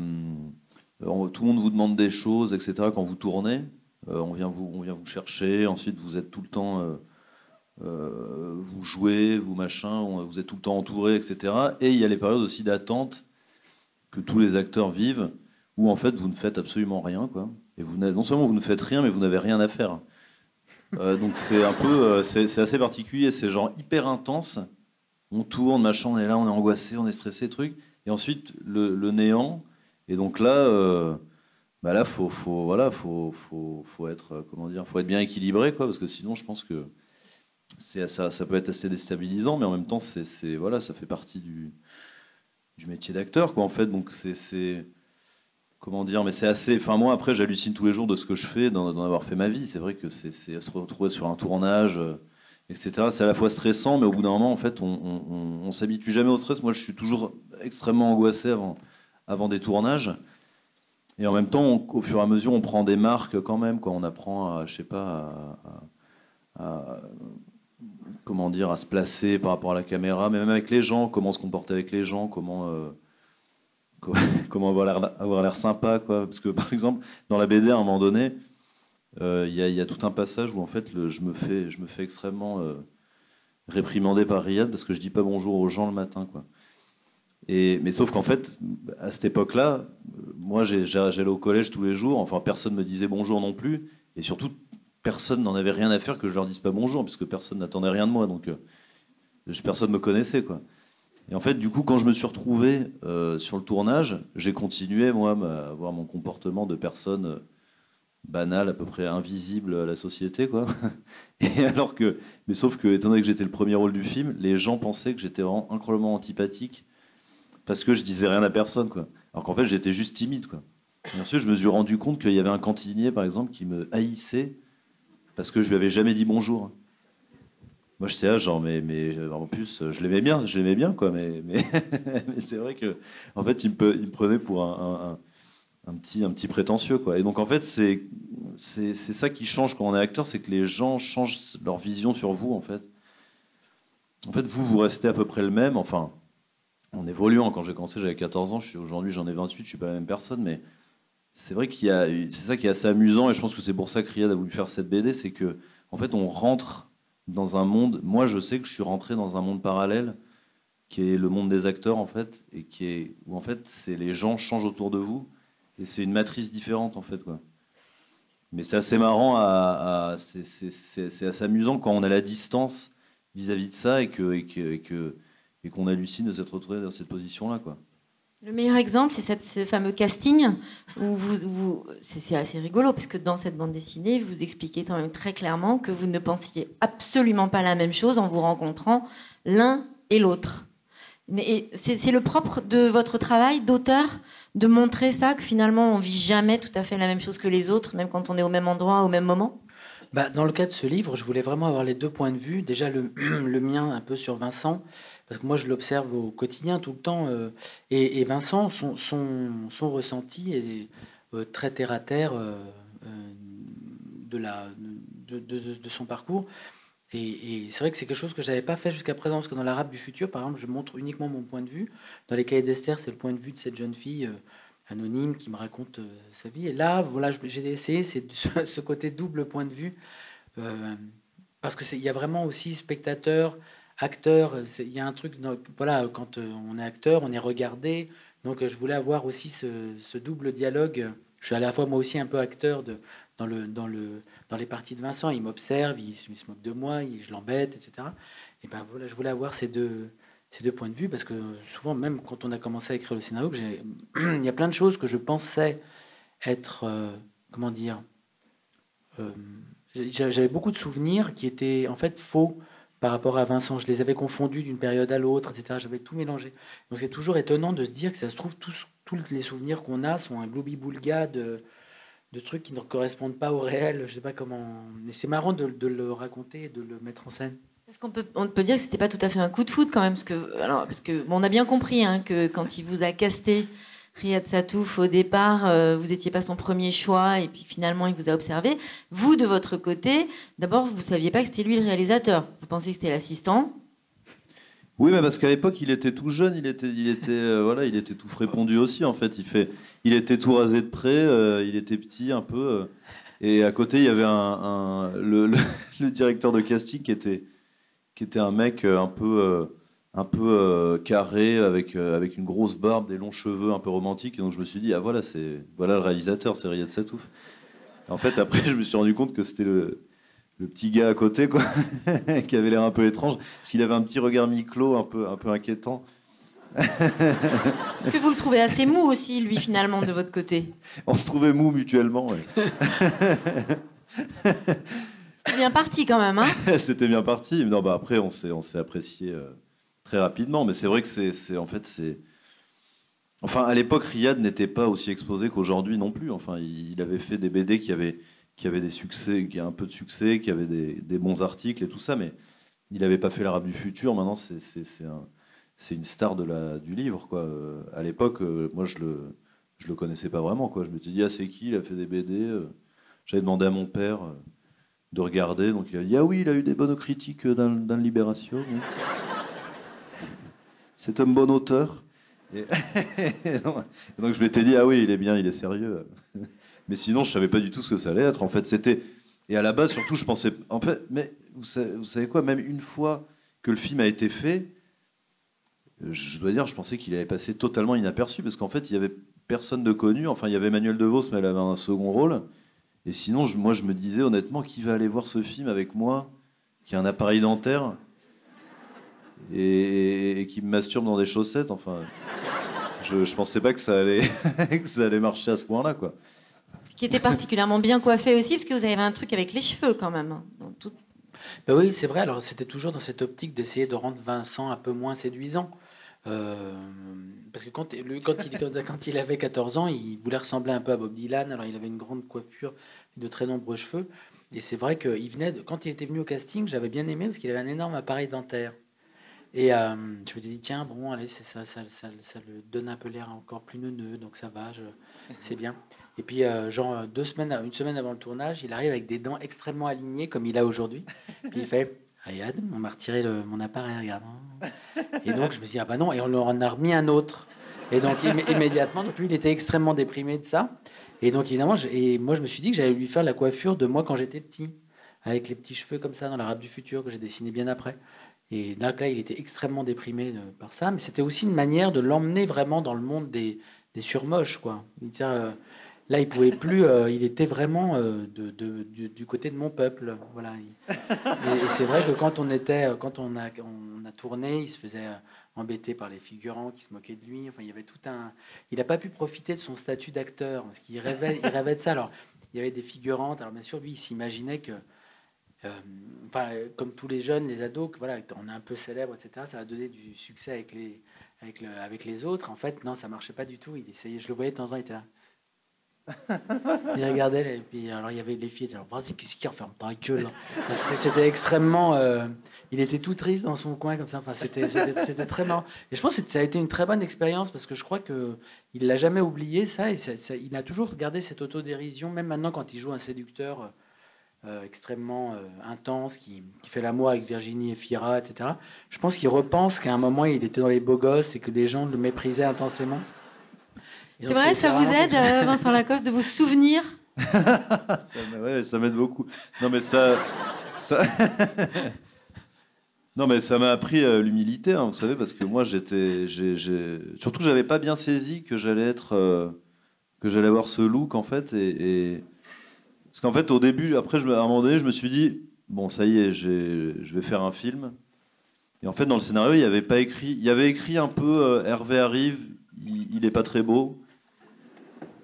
tout le monde vous demande des choses, et cetera. Quand vous tournez, euh, on vient vous, on vient vous chercher. Ensuite, vous êtes tout le temps, euh, euh, vous jouez, vous machin, vous êtes tout le temps entouré, et cetera. Et il y a les périodes aussi d'attente que tous les acteurs vivent, où en fait, vous ne faites absolument rien, quoi. Et vous non seulement vous ne faites rien, mais vous n'avez rien à faire. Euh, donc c'est un peu, euh, c'est, c'est assez particulier, c'est genre hyper intense. On tourne, machin, on est là, on est angoissé, on est stressé, truc. Et ensuite le, le néant. Et donc là, euh, bah là, faut, faut, voilà, faut, faut, faut être, comment dire, faut être bien équilibré, quoi, parce que sinon, je pense que c'est ça, ça peut être assez déstabilisant, mais en même temps, c'est, c'est voilà, ça fait partie du, du métier d'acteur, quoi, en fait. Donc c'est, c'est comment dire, mais c'est assez... Enfin, moi, après, j'hallucine tous les jours de ce que je fais, d'en, d'en avoir fait ma vie. C'est vrai que c'est, c'est se retrouver sur un tournage, euh, et cetera. C'est à la fois stressant, mais au bout d'un moment, en fait, on, on, on, on s'habitue jamais au stress. Moi, je suis toujours extrêmement angoissé avant, avant des tournages. Et en même temps, on, au fur et à mesure, on prend des marques quand même, quoi. On apprend à, je sais pas, à, à, à... comment dire, à se placer par rapport à la caméra, mais même avec les gens, comment se comporter avec les gens, comment... Euh, comment avoir l'air, avoir l'air sympa, quoi. Parce que par exemple dans la B D à un moment donné il euh, y, y a tout un passage où en fait le, je, me fais, je me fais extrêmement euh, réprimandé par Riad parce que je dis pas bonjour aux gens le matin, quoi. Et, mais sauf qu'en fait à cette époque là moi j'ai, j'allais au collège tous les jours, enfin personne me disait bonjour non plus, et surtout personne n'en avait rien à faire que je leur dise pas bonjour parce que personne n'attendait rien de moi, donc euh, personne me connaissait, quoi. Et en fait, du coup, quand je me suis retrouvé euh, sur le tournage, j'ai continué, moi, à avoir mon comportement de personne euh, banale, à peu près invisible à la société, quoi. Et alors que, mais sauf que, étant donné que j'étais le premier rôle du film, les gens pensaient que j'étais vraiment incroyablement antipathique parce que je disais rien à personne, quoi. Alors qu'en fait, j'étais juste timide, quoi. Bien sûr, je me suis rendu compte qu'il y avait un cantinier, par exemple, qui me haïssait parce que je lui avais jamais dit bonjour. Moi, j'étais là, genre, mais, mais en plus, je l'aimais bien, je l'aimais bien, quoi. Mais, mais, mais c'est vrai que, en fait, il me, il me prenait pour un, un, un, un, petit, un petit prétentieux, quoi. Et donc, en fait, c'est, c'est, c'est ça qui change quand on est acteur, c'est que les gens changent leur vision sur vous, en fait. En fait, vous, vous restez à peu près le même, enfin, en évoluant. Quand j'ai commencé, j'avais quatorze ans, je suis, aujourd'hui, j'en ai vingt-huit, je suis pas la même personne, mais c'est vrai qu'il y a, c'est ça qui est assez amusant, et je pense que c'est pour ça que Riad a voulu faire cette B D, c'est que, en fait, on rentre dans un monde, moi je sais que je suis rentré dans un monde parallèle qui est le monde des acteurs, en fait, et qui est où en fait c'est les gens changent autour de vous et c'est une matrice différente, en fait, quoi. Mais c'est assez marrant, à, à, c'est, c'est, c'est, c'est assez amusant quand on a la distance vis-à-vis de ça et que et que et, que, et qu'on hallucine de s'être retrouvé dans cette position là, quoi. Le meilleur exemple, c'est cette, ce fameux casting où vous, vous c'est, c'est assez rigolo parce que dans cette bande dessinée, vous expliquez quand même très clairement que vous ne pensiez absolument pas la même chose en vous rencontrant l'un et l'autre. Et c'est, c'est le propre de votre travail d'auteur de montrer ça, que finalement on vit jamais tout à fait la même chose que les autres, même quand on est au même endroit, au même moment. Bah, dans le cas de ce livre, je voulais vraiment avoir les deux points de vue. Déjà le, le mien un peu sur Vincent, parce que moi je l'observe au quotidien tout le temps. Euh, et, et Vincent, son, son, son ressenti est euh, très terre à terre euh, de, la, de, de, de son parcours. Et, et c'est vrai que c'est quelque chose que je n'avais pas fait jusqu'à présent, parce que dans l'Arabe du futur, par exemple, je montre uniquement mon point de vue. Dans les Cahiers d'Esther, c'est le point de vue de cette jeune fille euh, anonyme qui me raconte euh, sa vie. Et là, voilà, j'ai essayé c'est ce côté double point de vue, euh, parce qu'il y a vraiment aussi spectateur, acteur, il y a un truc, donc, voilà, quand on est acteur, on est regardé. Donc je voulais avoir aussi ce, ce double dialogue. Je suis à la fois moi aussi un peu acteur de, dans, le, dans, le, dans les parties de Vincent. Il m'observe, il, il se moque de moi, il, je l'embête, et cetera. Et ben voilà, je voulais avoir ces deux, ces deux points de vue parce que souvent, même quand on a commencé à écrire le scénario, que j'ai, il y a plein de choses que je pensais être, euh, comment dire, euh, j'avais beaucoup de souvenirs qui étaient en fait faux par rapport à Vincent. Je les avais confondus d'une période à l'autre, et cetera. J'avais tout mélangé. Donc c'est toujours étonnant de se dire que ça se trouve tous, tous les souvenirs qu'on a sont un gloubi-boulga de, de trucs qui ne correspondent pas au réel. Je sais pas comment. Mais c'est marrant de, de le raconter et de le mettre en scène. Parce qu'on peut, on peut dire que c'était pas tout à fait un coup de foudre quand même, parce que alors parce que bon, on a bien compris hein, que quand il vous a casté Riad Sattouf, au départ, euh, vous n'étiez pas son premier choix, et puis finalement, il vous a observé. Vous, de votre côté, d'abord, vous ne saviez pas que c'était lui le réalisateur. Vous pensiez que c'était l'assistant. Oui, mais parce qu'à l'époque, il était tout jeune, il était, il était, euh, voilà, il était tout frépondu aussi, en fait. Il, fait, il était tout rasé de près, euh, il était petit un peu. Euh, et à côté, il y avait un, un, le, le, le directeur de casting qui était, qui était un mec un peu... Euh, un peu euh, carré, avec, euh, avec une grosse barbe, des longs cheveux un peu romantiques. Et donc je me suis dit, ah voilà, c'est voilà le réalisateur, c'est Riad Sattouf. Et en fait, après, je me suis rendu compte que c'était le, le petit gars à côté, quoi, qui avait l'air un peu étrange, parce qu'il avait un petit regard mi-clos, un peu, un peu inquiétant. Est-ce que vous le trouvez assez mou aussi, lui, finalement, de votre côté? On se trouvait mou mutuellement, ouais. C'était bien parti, quand même, hein. C'était bien parti. Non, bah, après, on s'est, on s'est apprécié... Euh... très rapidement, mais c'est vrai que c'est, c'est en fait c'est. Enfin, à l'époque, Riad n'était pas aussi exposé qu'aujourd'hui non plus. Enfin, il avait fait des B D qui avaient qui avaient des succès, qui a un peu de succès, qui avaient des, des bons articles et tout ça, mais il n'avait pas fait l'Arabe du futur. Maintenant, c'est c'est c'est, un, c'est une star de la du livre quoi. À l'époque, moi je le je le connaissais pas vraiment quoi. Je me suis dit ah c'est qui? Il a fait des B D. J'avais demandé à mon père de regarder, donc il a dit ah oui, il a eu des bonnes critiques dans, dans Libération. Oui. C'est un bon auteur. Et... et donc je m'étais dit, ah oui, il est bien, il est sérieux. Mais sinon, je ne savais pas du tout ce que ça allait être. En fait, c'était... Et à la base, surtout, je pensais... En fait, mais vous savez, vous savez quoi? Même une fois que le film a été fait, je dois dire, je pensais qu'il allait passer totalement inaperçu, parce qu'en fait, il n'y avait personne de connu. Enfin, il y avait Emmanuel DeVos, mais elle avait un second rôle. Et sinon, je, moi, je me disais, honnêtement, qui va aller voir ce film avec moi, qui a un appareil dentaire Et, et qui me masturbe dans des chaussettes, enfin, je, je pensais pas que ça allait que ça allait marcher à ce point-là, quoi. Qui était particulièrement bien coiffé aussi, parce que vous avez un truc avec les cheveux quand même. Donc, tout... ben oui, c'est vrai. Alors c'était toujours dans cette optique d'essayer de rendre Vincent un peu moins séduisant, euh, parce que quand, lui, quand, il, quand, quand il avait quatorze ans, il voulait ressembler un peu à Bob Dylan. Alors il avait une grande coiffure, de très nombreux cheveux, et c'est vrai que il venait de, quand il était venu au casting, j'avais bien aimé parce qu'il avait un énorme appareil dentaire. Et euh, je me suis dit, tiens, bon, allez, c'est ça, ça, ça, ça le donne un peu l'air encore plus neuneux, donc ça va, je... c'est bien. Et puis, euh, genre, deux semaines, une semaine avant le tournage, il arrive avec des dents extrêmement alignées, comme il a aujourd'hui. Puis il fait, Riad, on m'a retiré le, mon appareil, regarde. Et donc, je me suis dit, ah bah non, et on en a remis un autre. Et donc, immé- immédiatement, donc, lui, il était extrêmement déprimé de ça. Et donc, évidemment, je, et moi, je me suis dit que j'allais lui faire la coiffure de moi quand j'étais petit, avec les petits cheveux comme ça, dans l'Arabe du futur, que j'ai dessiné bien après. Et donc là, il était extrêmement déprimé par ça, mais c'était aussi une manière de l'emmener vraiment dans le monde des, des surmoches, quoi. Il disait, euh, là, il pouvait plus, euh, il était vraiment euh, de, de, du, du côté de mon peuple, voilà. Et, et c'est vrai que quand on était, quand on a, on a tourné, il se faisait embêter par les figurants qui se moquaient de lui. Enfin, il y avait tout un, il n'a pas pu profiter de son statut d'acteur, parce qu'il rêvait, il rêvait de ça. Alors, il y avait des figurantes. Alors bien sûr, lui, il s'imaginait que Euh, enfin, comme tous les jeunes, les ados, que, voilà, on est un peu célèbre, et cetera. Ça va donner du succès avec les, avec, le, avec les autres. En fait, non, ça marchait pas du tout. Il essayait, je le voyais de temps en temps, il était là. Il regardait, et puis alors il y avait les filles. Alors, vas-y, qu'est-ce qu'il enferme ta gueule, hein. C'était, c'était extrêmement. Euh, il était tout triste dans son coin comme ça. Enfin, c'était, c'était, c'était très marrant. Et je pense que ça a été une très bonne expérience parce que je crois que il l'a jamais oublié ça, et ça, ça, il a toujours gardé cette autodérision, même maintenant quand il joue un séducteur. Euh, extrêmement euh, intense, qui, qui fait l'amour avec Virginie Efira, et cetera. Je pense qu'il repense qu'à un moment, il était dans Les Beaux Gosses et que les gens le méprisaient intensément. Et c'est donc, vrai, ça vous aide, euh, Vincent Lacoste, de vous souvenir? ça, ouais, ça m'aide beaucoup. Non, mais ça... ça... Non, mais ça m'a appris euh, l'humilité, hein, vous savez, parce que moi, j'étais... J'ai, j'ai... Surtout, j'avais pas bien saisi que j'allais être... Euh, que j'allais avoir ce look, en fait, et... et... Parce qu'en fait, au début, après, je, à un moment donné, je me suis dit, bon, ça y est, j'ai, je vais faire un film. Et en fait, dans le scénario, il y avait pas écrit... Il y avait écrit un peu, euh, Hervé arrive, il, il est pas très beau.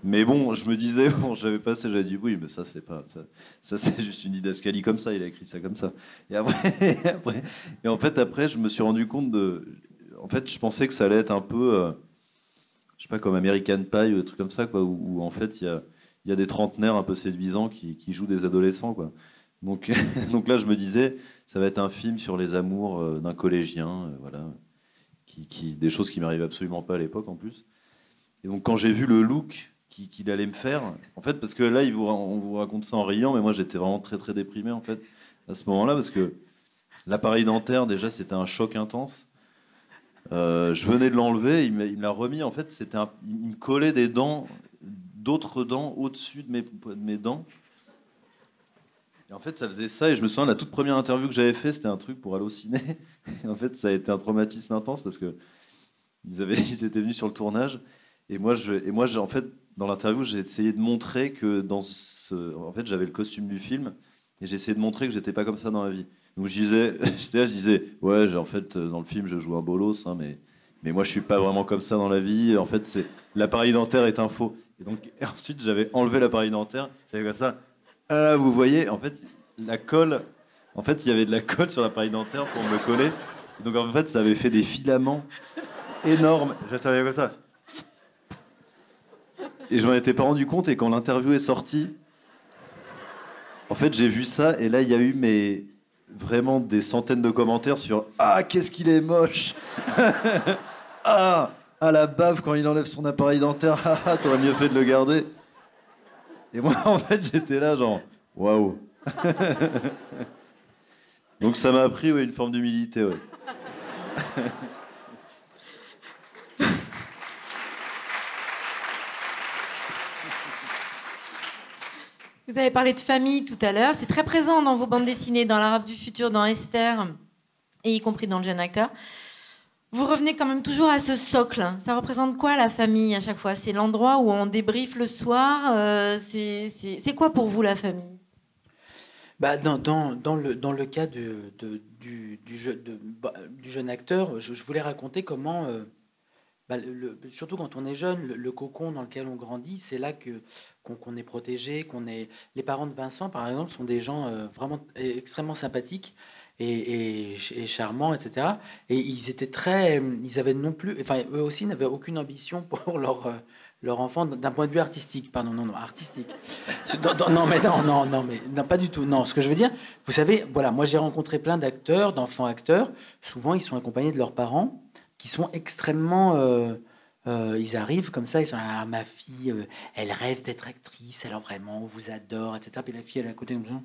Mais bon, je me disais, bon, j'avais passé, j'avais dit, oui, mais ça, c'est pas... Ça, ça c'est juste une didascalie comme ça, il a écrit ça comme ça. Et après, et après... Et en fait, après, je me suis rendu compte de... En fait, je pensais que ça allait être un peu... Euh, je sais pas, comme American Pie ou des trucs comme ça, quoi, où, où en fait, il y a... Il y a des trentenaires un peu séduisants qui, qui jouent des adolescents, quoi. Donc, donc là, je me disais, ça va être un film sur les amours d'un collégien, euh, voilà, qui, qui, des choses qui m'arrivaient absolument pas à l'époque, en plus. Et donc, quand j'ai vu le look qu'il, qu'il allait me faire, en fait, parce que là, il vous, on vous raconte ça en riant, mais moi, j'étais vraiment très, très déprimé, en fait, à ce moment-là, parce que l'appareil dentaire, déjà, c'était un choc intense. Euh, je venais de l'enlever, il me, il me l'a remis, en fait, c'était un, il me collait des dents... d'autres dents au-dessus de mes, de mes dents. Et en fait, ça faisait ça. Et je me souviens, la toute première interview que j'avais fait, c'était un truc pour halluciner. Et en fait, ça a été un traumatisme intense parce que ils, avaient, ils étaient venus sur le tournage. Et moi, je, et moi je, en fait, dans l'interview, j'ai essayé de montrer que dans ce... En fait, j'avais le costume du film et j'ai essayé de montrer que j'étais pas comme ça dans la vie. Donc, je disais, je disais ouais, j'ai, en fait, dans le film, je joue un bolos, hein, mais... Mais moi, je suis pas vraiment comme ça dans la vie. En fait, c'est... l'appareil dentaire est un faux. Et donc, et ensuite, j'avais enlevé l'appareil dentaire. J'avais comme ça. Ah, vous voyez, en fait, la colle. En fait, il y avait de la colle sur l'appareil dentaire pour me coller. Et donc, en fait, ça avait fait des filaments énormes. J'avais comme ça. Et je m'en étais pas rendu compte. Et quand l'interview est sortie, en fait, j'ai vu ça. Et là, il y a eu mes... vraiment des centaines de commentaires sur « Ah, qu'est-ce qu'il est moche !»« Ah, à la bave quand il enlève son appareil dentaire, ah, t'aurais mieux fait de le garder !» Et moi, en fait, j'étais là genre « Waouh !» Donc ça m'a appris ouais, une forme d'humilité. Ouais. Vous avez parlé de famille tout à l'heure. C'est très présent dans vos bandes dessinées, dans l'Arabe du futur, dans Esther, et y compris dans le jeune acteur. Vous revenez quand même toujours à ce socle. Ça représente quoi, la famille, à chaque fois? C'est l'endroit où on débriefe le soir. Euh, c'est, c'est, c'est quoi pour vous, la famille? Bah, dans, dans, dans, le, dans le cas de, de, du, du, je, de, bah, du jeune acteur, je, je voulais raconter comment... Euh, bah, le, surtout quand on est jeune, le, le cocon dans lequel on grandit, c'est là que... Qu'on, qu'on est protégé, qu'on est... Les parents de Vincent, par exemple, sont des gens euh, vraiment euh, extrêmement sympathiques et, et, et charmants, et cetera. Et ils étaient très... Ils avaient non plus... Enfin, eux aussi n'avaient aucune ambition pour leur, euh, leur enfant d'un point de vue artistique. Pardon, non, non, artistique. Non, non, non mais non, non, non, mais non, pas du tout. Non, ce que je veux dire, vous savez, voilà, moi, j'ai rencontré plein d'acteurs, d'enfants acteurs. Souvent, ils sont accompagnés de leurs parents qui sont extrêmement... Euh, Euh, ils arrivent comme ça, ils sont là, ah, ma fille, euh, elle rêve d'être actrice, alors vraiment, on vous adore, et cetera. Puis la fille, elle est à côté de nous.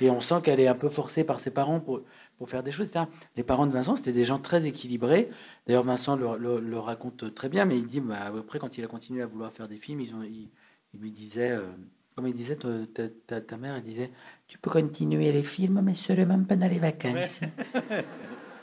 Et on sent qu'elle est un peu forcée par ses parents pour, pour faire des choses, et cetera. Les parents de Vincent, c'était des gens très équilibrés. D'ailleurs, Vincent le, le, le raconte très bien, mais il dit, bah, après, quand il a continué à vouloir faire des films, ils, ont, ils, ils lui disaient, euh, comme il disait, ta, ta, ta mère, elle disait, tu peux continuer les films, mais seulement pendant les vacances. Ouais.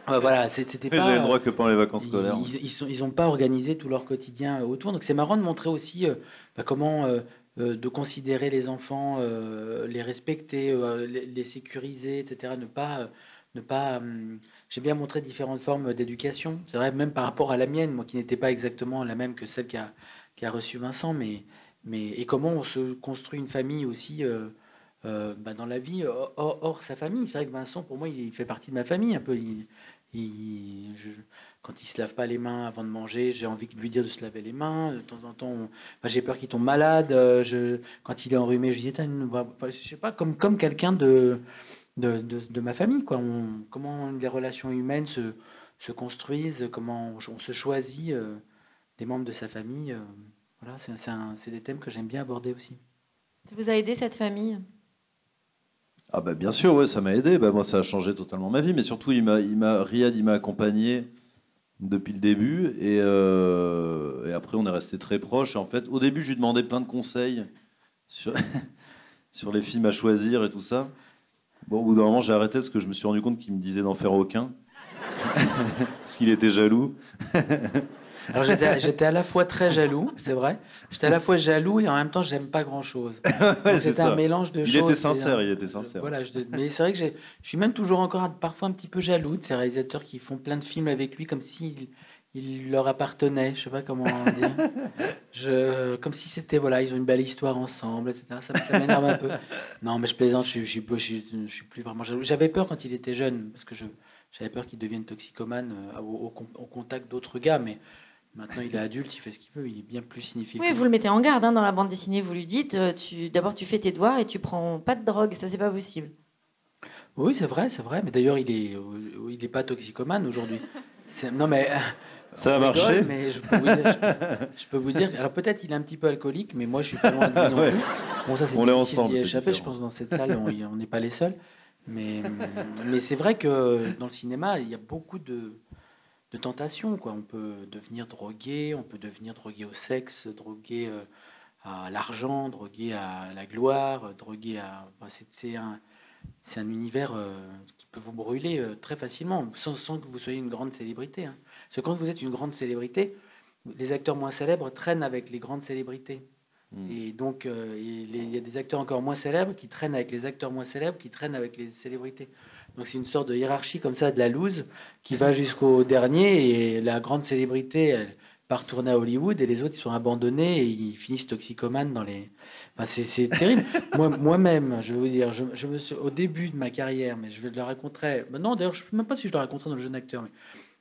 Euh, voilà, c'était pas. J'avais le droit que pendant les vacances scolaires. Ils, ils, ils, sont, ils ont pas organisé tout leur quotidien autour. Donc c'est marrant de montrer aussi euh, bah, comment euh, euh, de considérer les enfants, euh, les respecter, euh, les, les sécuriser, et cetera. Ne pas, euh, ne pas. Euh, j'ai bien montré différentes formes d'éducation. C'est vrai, même par rapport à la mienne, moi qui n'était pas exactement la même que celle qui a, qui a reçu Vincent, mais, mais et comment on se construit une famille aussi. Euh, Euh, bah dans la vie hors, hors sa famille. C'est vrai que Vincent, pour moi, il fait partie de ma famille un peu. Il, il, je, quand il se lave pas les mains avant de manger, j'ai envie de lui dire de se laver les mains. De temps en temps, on, bah, j'ai peur qu'il tombe malade. Euh, je, quand il est enrhumé, je dis, bah, bah, je sais pas, comme, comme quelqu'un de, de, de, de ma famille, quoi. On, comment les relations humaines se, se construisent, comment on, on se choisit euh, des membres de sa famille. Euh, voilà, c'est, c'est, un, c'est des thèmes que j'aime bien aborder aussi. Ça vous a aidé, cette famille ? Ah bah bien sûr, ouais, ça m'a aidé. Bah moi, ça a changé totalement ma vie, mais surtout, il m'a, il m'a, Riad, il m'a accompagné depuis le début, et, euh, et après, on est resté très proches. Et en fait, au début, je lui demandais plein de conseils sur, sur les films à choisir et tout ça. Bon, au bout d'un moment, j'ai arrêté parce que je me suis rendu compte qu'il me disait d'en faire aucun. Parce qu'il était jaloux. Alors j'étais, j'étais à la fois très jaloux, c'est vrai. J'étais à la fois jaloux et en même temps, j'aime pas grand-chose. Ouais, c'était un mélange de il choses. Était sincère, et, il était sincère. Voilà, je, mais c'est vrai que j'ai, je suis même toujours encore parfois un petit peu jaloux de ces réalisateurs qui font plein de films avec lui comme s'il il leur appartenait. Je sais pas comment dire. Je, comme si c'était, voilà, ils ont une belle histoire ensemble, et cetera. Ça, ça m'énerve un peu. Non, mais je plaisante, je, je, suis, je, je suis plus vraiment jaloux. J'avais peur quand il était jeune, parce que je, j'avais peur qu'il devienne toxicomane au, au, au contact d'autres gars, mais... Maintenant, il est adulte, il fait ce qu'il veut, il est bien plus significatif. Oui, vous le mettez en garde, hein, dans la bande dessinée, vous lui dites, euh, tu, d'abord tu fais tes devoirs et tu prends pas de drogue, ça c'est pas possible. Oui, c'est vrai, c'est vrai, mais d'ailleurs il est, il est pas toxicomane aujourd'hui. C'est, non mais ça a rigole, marché. Mais je peux vous dire, je peux, je peux vous dire, alors peut-être il est un petit peu alcoolique, mais moi je suis pas loin de lui non ouais. plus. Bon ça c'est on est ensemble, échappé, je pense dans cette salle on n'est pas les seuls, mais mais c'est vrai que dans le cinéma il y a beaucoup de de tentation, quoi. On peut devenir drogué, on peut devenir drogué au sexe, drogué euh, à l'argent, drogué à la gloire, drogué à... Enfin, c'est, c'est, un, c'est un univers euh, qui peut vous brûler euh, très facilement, sans, sans que vous soyez une grande célébrité. Hein. Parce que quand vous êtes une grande célébrité, les acteurs moins célèbres traînent avec les grandes célébrités. Mmh. Et donc, euh, il y a des acteurs encore moins célèbres qui traînent avec les acteurs moins célèbres, qui traînent avec les célébrités. Donc c'est une sorte de hiérarchie comme ça, de la loose, qui va jusqu'au dernier, et la grande célébrité, elle part tourner à Hollywood, et les autres, ils sont abandonnés, et ils finissent toxicomanes dans les... Enfin, c'est, c'est terrible. Moi, moi-même, je vais vous dire, je, je me suis, au début de ma carrière, mais je le raconterai... Ben non, d'ailleurs, je ne sais même pas si je le raconterai dans Le Jeune Acteur, mais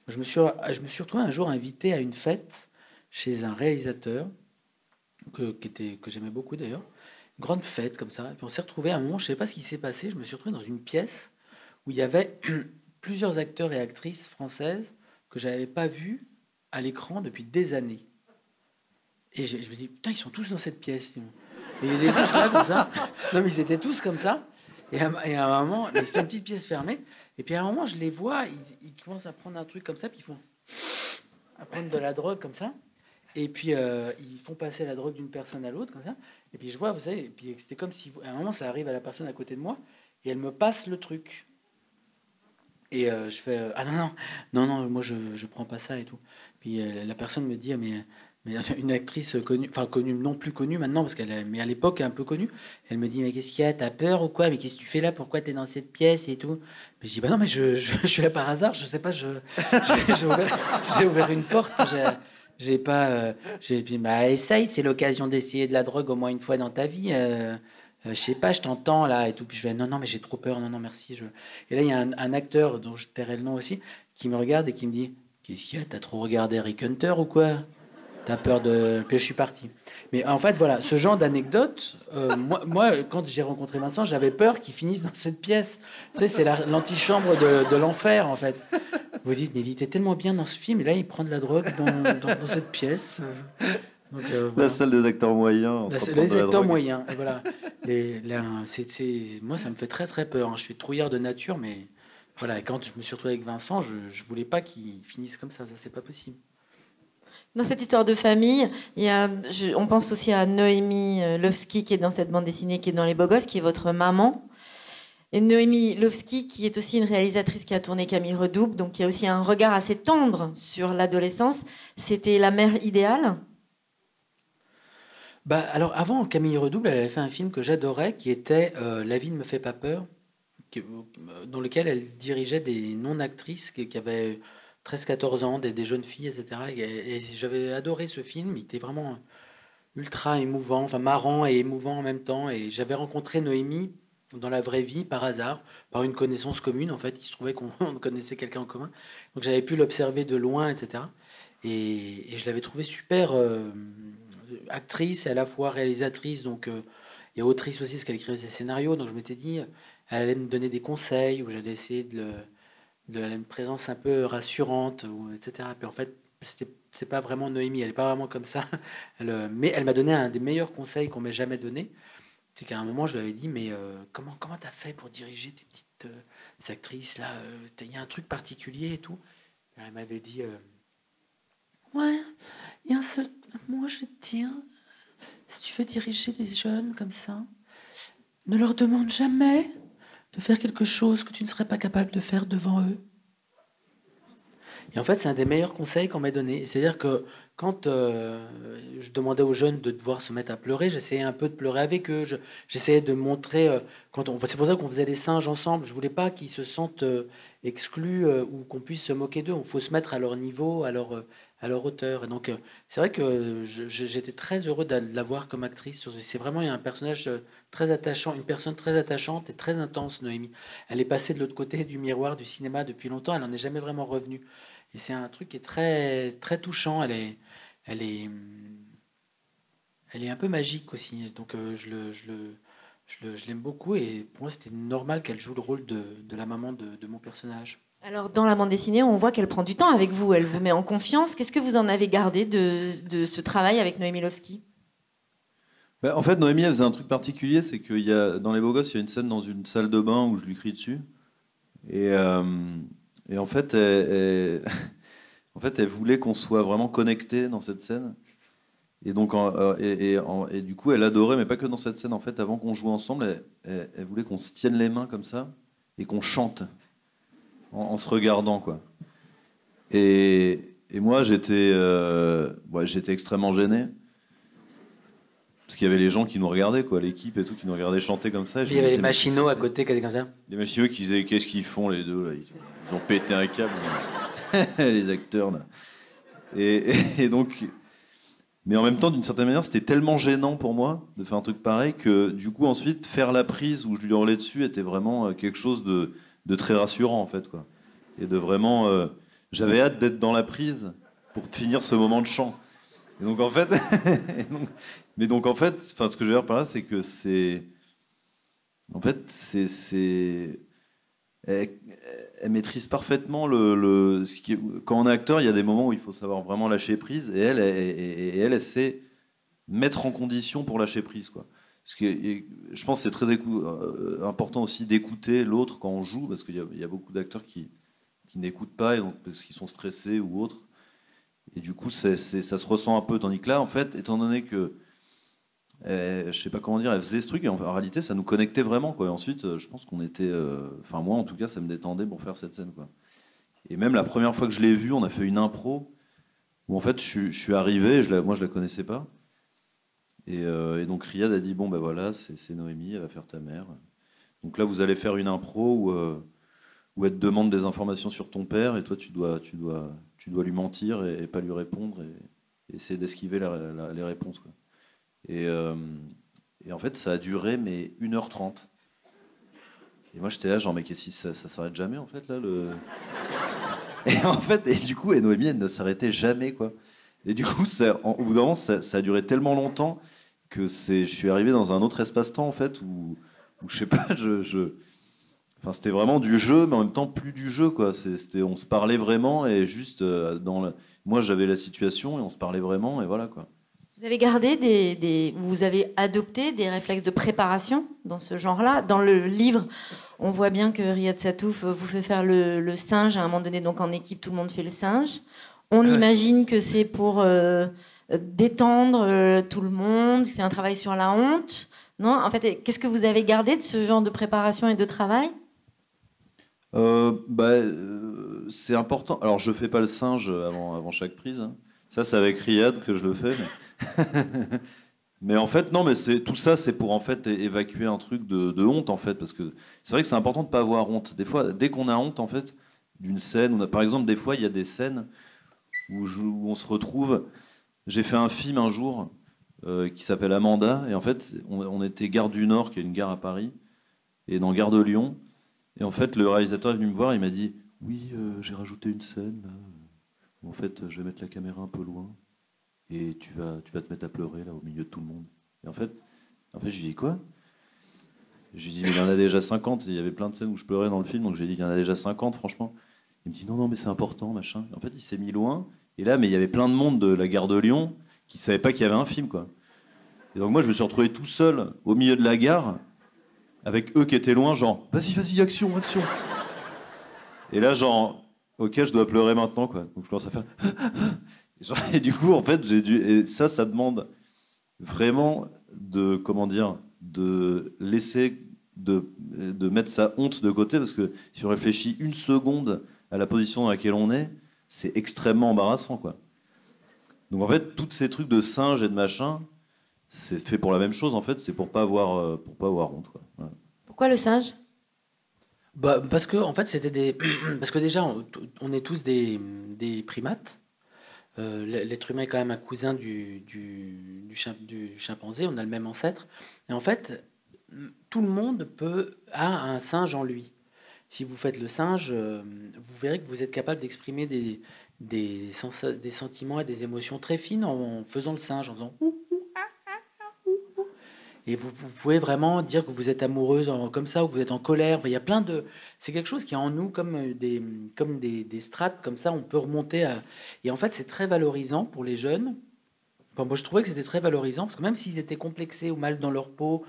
je me suis, je me suis retrouvé un jour invité à une fête chez un réalisateur, que, qui était, que j'aimais beaucoup d'ailleurs, une grande fête comme ça, et puis on s'est retrouvé à un moment, je ne sais pas ce qui s'est passé, je me suis retrouvé dans une pièce où il y avait plusieurs acteurs et actrices françaises que je n'avais pas vus à l'écran depuis des années. Et je, je me dis, putain, ils sont tous dans cette pièce. Et ils étaient tous là, comme ça. Non, mais ils étaient tous comme ça. Et à, et à un moment, c'était une petite pièce fermée. Et puis à un moment, je les vois, ils, ils commencent à prendre un truc comme ça, puis ils font... à prendre de la drogue comme ça. Et puis, euh, ils font passer la drogue d'une personne à l'autre, comme ça. Et puis, je vois, vous savez, et puis c'était comme si... À un moment, ça arrive à la personne à côté de moi, et elle me passe le truc. Et euh, je fais euh, ah non, non, non, non, moi je, je prends pas ça et tout. Puis euh, la personne me dit, mais, mais une actrice connue, enfin connue, non plus connue maintenant, parce qu'elle mais à l'époque un peu connue, elle me dit, mais qu'est-ce qu'il y a, t'as peur ou quoi, mais qu'est-ce que tu fais là, pourquoi t'es dans cette pièce et tout. Mais je dis, bah non, mais je, je, je suis là par hasard, je sais pas, je, j'ai, j'ai, ouvert, j'ai ouvert une porte, j'ai, j'ai pas. Euh, j'ai dit, bah essaye, c'est l'occasion d'essayer de la drogue au moins une fois dans ta vie. Euh, Euh, je sais pas, je t'entends là et tout. Puis je vais non, non, mais j'ai trop peur, non, non, merci. Je... Et là, il y a un, un acteur dont je tairai le nom aussi qui me regarde et qui me dit, qu'est-ce qu'il y a, t'as trop regardé Rick Hunter ou quoi? T'as peur de. Puis je suis parti. Mais en fait, voilà, ce genre d'anecdote, euh, moi, moi, quand j'ai rencontré Vincent, j'avais peur qu'il finisse dans cette pièce. Tu sais, c'est la, l'antichambre de, de l'enfer en fait. Vous dites, mais il était tellement bien dans ce film et là, il prend de la drogue dans, dans, dans cette pièce. Donc, euh, voilà. La salle des acteurs moyens. La, les de acteurs la moyens, voilà. Les, la, c'est, c'est, moi, ça me fait très très peur. Hein. Je suis trouillard de nature, mais voilà. Quand je me suis retrouvé avec Vincent, je ne voulais pas qu'il finisse comme ça. Ça, c'est pas possible. Dans cette histoire de famille, il y a, je, on pense aussi à Noémie Lvovsky qui est dans cette bande dessinée, qui est dans Les Beaux Gosses, qui est votre maman. Et Noémie Lvovsky, qui est aussi une réalisatrice qui a tourné Camille Redouble, donc qui a aussi un regard assez tendre sur l'adolescence. C'était la mère idéale. Bah, alors avant Camille Redouble, elle avait fait un film que j'adorais qui était euh, La vie ne me fait pas peur, qui, dans lequel elle dirigeait des non-actrices qui, qui avaient treize quatorze ans, des, des jeunes filles, et cetera. Et, et j'avais adoré ce film, il était vraiment ultra émouvant, enfin marrant et émouvant en même temps. Et j'avais rencontré Noémie dans la vraie vie, par hasard, par une connaissance commune. En fait, il se trouvait qu'on connaissait quelqu'un en commun. Donc j'avais pu l'observer de loin, et cetera. Et, et je l'avais trouvé super... Euh, actrice et à la fois réalisatrice, donc euh, et autrice aussi parce qu'elle écrivait ses scénarios, donc je m'étais dit elle allait me donner des conseils ou j'allais essayer de, le, de elle a une présence un peu rassurante ou, etc. Puis en fait c'était, c'est pas vraiment Noémie, elle est pas vraiment comme ça, elle, mais elle m'a donné un des meilleurs conseils qu'on m'ait jamais donné, c'est qu'à un moment je lui avais dit mais euh, comment comment t'as fait pour diriger tes petites euh, actrices là, il euh, y a un truc particulier et tout, et elle m'avait dit euh, ouais, il y a un seul... Moi, je vais te dire, si tu veux diriger des jeunes comme ça, ne leur demande jamais de faire quelque chose que tu ne serais pas capable de faire devant eux. Et en fait, c'est un des meilleurs conseils qu'on m'a donné. C'est-à-dire que quand euh, je demandais aux jeunes de devoir se mettre à pleurer, j'essayais un peu de pleurer avec eux. Je, j'essayais de montrer... Euh, quand on, c'est pour ça qu'on faisait les singes ensemble. Je voulais pas qu'ils se sentent euh, exclus euh, ou qu'on puisse se moquer d'eux. Il faut se mettre à leur niveau, à leur, euh, à leur hauteur. Et donc, euh, c'est vrai que euh, je, j'étais très heureux de la voir comme actrice. C'est vraiment un personnage très attachant, une personne très attachante et très intense, Noémie. Elle est passée de l'autre côté du miroir du cinéma depuis longtemps. Elle n'en est jamais vraiment revenue. Et c'est un truc qui est très, très touchant. Elle est, elle est, elle est un peu magique aussi. Donc euh, je le, je le, je le, je l'aime beaucoup. Et pour moi, c'était normal qu'elle joue le rôle de, de la maman de, de mon personnage. Alors, dans la bande dessinée, on voit qu'elle prend du temps avec vous. Elle vous met en confiance. Qu'est-ce que vous en avez gardé de, de ce travail avec Noémie Lvovsky ? Ben, en fait, Noémie, elle faisait un truc particulier. C'est que il y a, dans Les Beaux Gosses, il y a une scène dans une salle de bain où je lui crie dessus. Et... Euh, Et en fait, elle, elle, en fait, elle voulait qu'on soit vraiment connectés dans cette scène. Et donc, en, et, et, en, et du coup, elle adorait, mais pas que dans cette scène. En fait, avant qu'on joue ensemble, elle, elle, elle voulait qu'on se tienne les mains comme ça et qu'on chante en, en se regardant, quoi. Et, et moi, j'étais, euh, ouais, j'étais extrêmement gêné. Parce qu'il y avait les gens qui nous regardaient, quoi, l'équipe et tout, qui nous regardaient chanter comme ça. Et je il y avait les machinots à côté qui étaient comme ça. Les machinots qui disaient qu'est-ce qu'ils font les deux là, ils ont pété un câble, les acteurs là. Et, et, et donc, mais en même temps, d'une certaine manière, c'était tellement gênant pour moi de faire un truc pareil que du coup ensuite faire la prise où je lui hurlais dessus était vraiment quelque chose de, de très rassurant en fait, quoi. Et de vraiment, euh, j'avais hâte d'être dans la prise pour finir ce moment de chant. Et donc en fait, donc, mais donc en fait, enfin ce que je veux dire par là, c'est que c'est, en fait, c'est, c'est, elle, elle maîtrise parfaitement le, le ce qui est... Quand on est acteur, il y a des moments où il faut savoir vraiment lâcher prise, et elle, elle, elle, elle, elle sait mettre en condition pour lâcher prise, quoi. Parce que je pense que c'est très écou... important aussi d'écouter l'autre quand on joue, parce qu'il y a, il y a beaucoup d'acteurs qui, qui n'écoutent pas, et donc parce qu'ils sont stressés ou autres. Et du coup, c'est, c'est, ça se ressent un peu. Tandis que là, en fait, étant donné que, elle, je ne sais pas comment dire, elle faisait ce truc, et en, en réalité, ça nous connectait vraiment, quoi. Et ensuite, je pense qu'on était... Enfin, euh, moi, en tout cas, ça me détendait pour faire cette scène, quoi. Et même la première fois que je l'ai vue, on a fait une impro, où en fait, je, je suis arrivé, je la, moi, je ne la connaissais pas. Et, euh, et donc, Riad a dit, bon, ben voilà, c'est, c'est Noémie, elle va faire ta mère. Donc là, vous allez faire une impro où, euh, où elle te demande des informations sur ton père, et toi, tu dois... Tu dois tu dois lui mentir et, et pas lui répondre et, et essayer d'esquiver la, la, les réponses, quoi. Et, euh, et en fait, ça a duré, mais une heure trente. Et moi, j'étais là, genre, mais qu'est-ce que ça, ça s'arrête jamais, en fait, là le... Et en fait, et du coup, et Noémie, elle ne s'arrêtait jamais, quoi. Et du coup, ça, en, au bout d'un moment, ça, ça a duré tellement longtemps que c'est, je suis arrivé dans un autre espace-temps, en fait, où, où je sais pas, je... je... Enfin, c'était vraiment du jeu, mais en même temps plus du jeu, quoi. C'était, on se parlait vraiment et juste dans le... Moi, j'avais la situation et on se parlait vraiment et voilà, quoi. Vous avez gardé des, des, vous avez adopté des réflexes de préparation dans ce genre-là. Dans le livre, on voit bien que Riad Sattouf vous fait faire le, le singe à un moment donné. Donc en équipe, tout le monde fait le singe. On ouais. imagine que c'est pour euh, détendre euh, tout le monde. C'est un travail sur la honte, non? En fait, qu'est-ce que vous avez gardé de ce genre de préparation et de travail? Euh, bah, euh, c'est important. Alors, je fais pas le singe avant, avant chaque prise, hein. Ça, c'est avec Riad que je le fais. Mais, mais en fait, non, mais c'est, tout ça, c'est pour en fait évacuer un truc de, de honte, en fait, parce que c'est vrai que c'est important de pas avoir honte. Des fois, dès qu'on a honte, en fait, d'une scène, on a, par exemple, des fois, il y a des scènes où, je, où on se retrouve. J'ai fait un film un jour euh, qui s'appelle Amanda, et en fait, on, on était gare du Nord, qui est une gare à Paris, et dans Gare de Lyon. Et en fait, le réalisateur est venu me voir, il m'a dit « Oui, euh, j'ai rajouté une scène. Euh, en fait, je vais mettre la caméra un peu loin. Et tu vas, tu vas te mettre à pleurer, là, au milieu de tout le monde. » Et en fait, en fait je lui ai dit « Quoi ?» Je lui ai dit « Mais il y en a déjà cinquante. Il y avait plein de scènes où je pleurais dans le film, donc j'ai dit « Il y en a déjà cinquante, franchement. » Il me dit « Non, non, mais c'est important, machin. » En fait, il s'est mis loin. Et là, mais il y avait plein de monde de la gare de Lyon qui ne savait pas qu'il y avait un film, quoi. Et donc moi, je me suis retrouvé tout seul, au milieu de la gare, avec eux qui étaient loin, genre, vas-y, vas-y, action, action. Et là, genre, ok, je dois pleurer maintenant, quoi. Donc je commence à faire... Et, genre, et du coup, en fait, j'ai dû... Et ça, ça demande vraiment de, comment dire, de laisser de, de mettre sa honte de côté, parce que si on réfléchit une seconde à la position dans laquelle on est, c'est extrêmement embarrassant, quoi. Donc en fait, tous ces trucs de singes et de machin, c'est fait pour la même chose, en fait, c'est pour pas avoir, pour pas avoir honte, quoi. Voilà. Pourquoi le singe ? Bah, parce que en fait c'était des parce que déjà on, on est tous des, des primates. Euh, l'être humain est quand même un cousin du du, du, chim, du chimpanzé. On a le même ancêtre. Et en fait, tout le monde peut a un singe en lui. Si vous faites le singe, vous verrez que vous êtes capable d'exprimer des des, sens, des sentiments et des émotions très fines en, en faisant le singe, en faisant ouh. Et vous, vous pouvez vraiment dire que vous êtes amoureuse en, comme ça, ou que vous êtes en colère. Enfin, il y a plein de... C'est quelque chose qui est en nous, comme des, comme des, des strates, comme ça, on peut remonter à... Et en fait, c'est très valorisant pour les jeunes. Enfin, moi, je trouvais que c'était très valorisant, parce que même s'ils étaient complexés ou mal dans leur peau,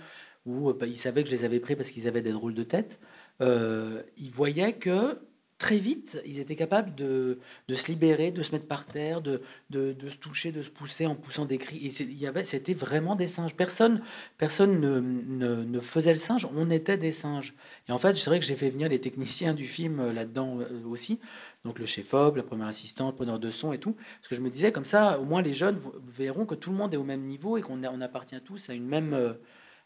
ou bah, ils savaient que je les avais pris parce qu'ils avaient des drôles de tête, euh, ils voyaient que... Très vite, ils étaient capables de, de se libérer, de se mettre par terre, de, de, de se toucher, de se pousser en poussant des cris. Et il y avait, c'était vraiment des singes. Personne, personne ne, ne, ne faisait le singe. On était des singes. Et en fait, c'est vrai que j'ai fait venir les techniciens du film là-dedans aussi. Donc le chef-op, la première assistante, le preneur de son et tout. Parce que je me disais comme ça, au moins les jeunes verront que tout le monde est au même niveau et qu'on on appartient tous à une même,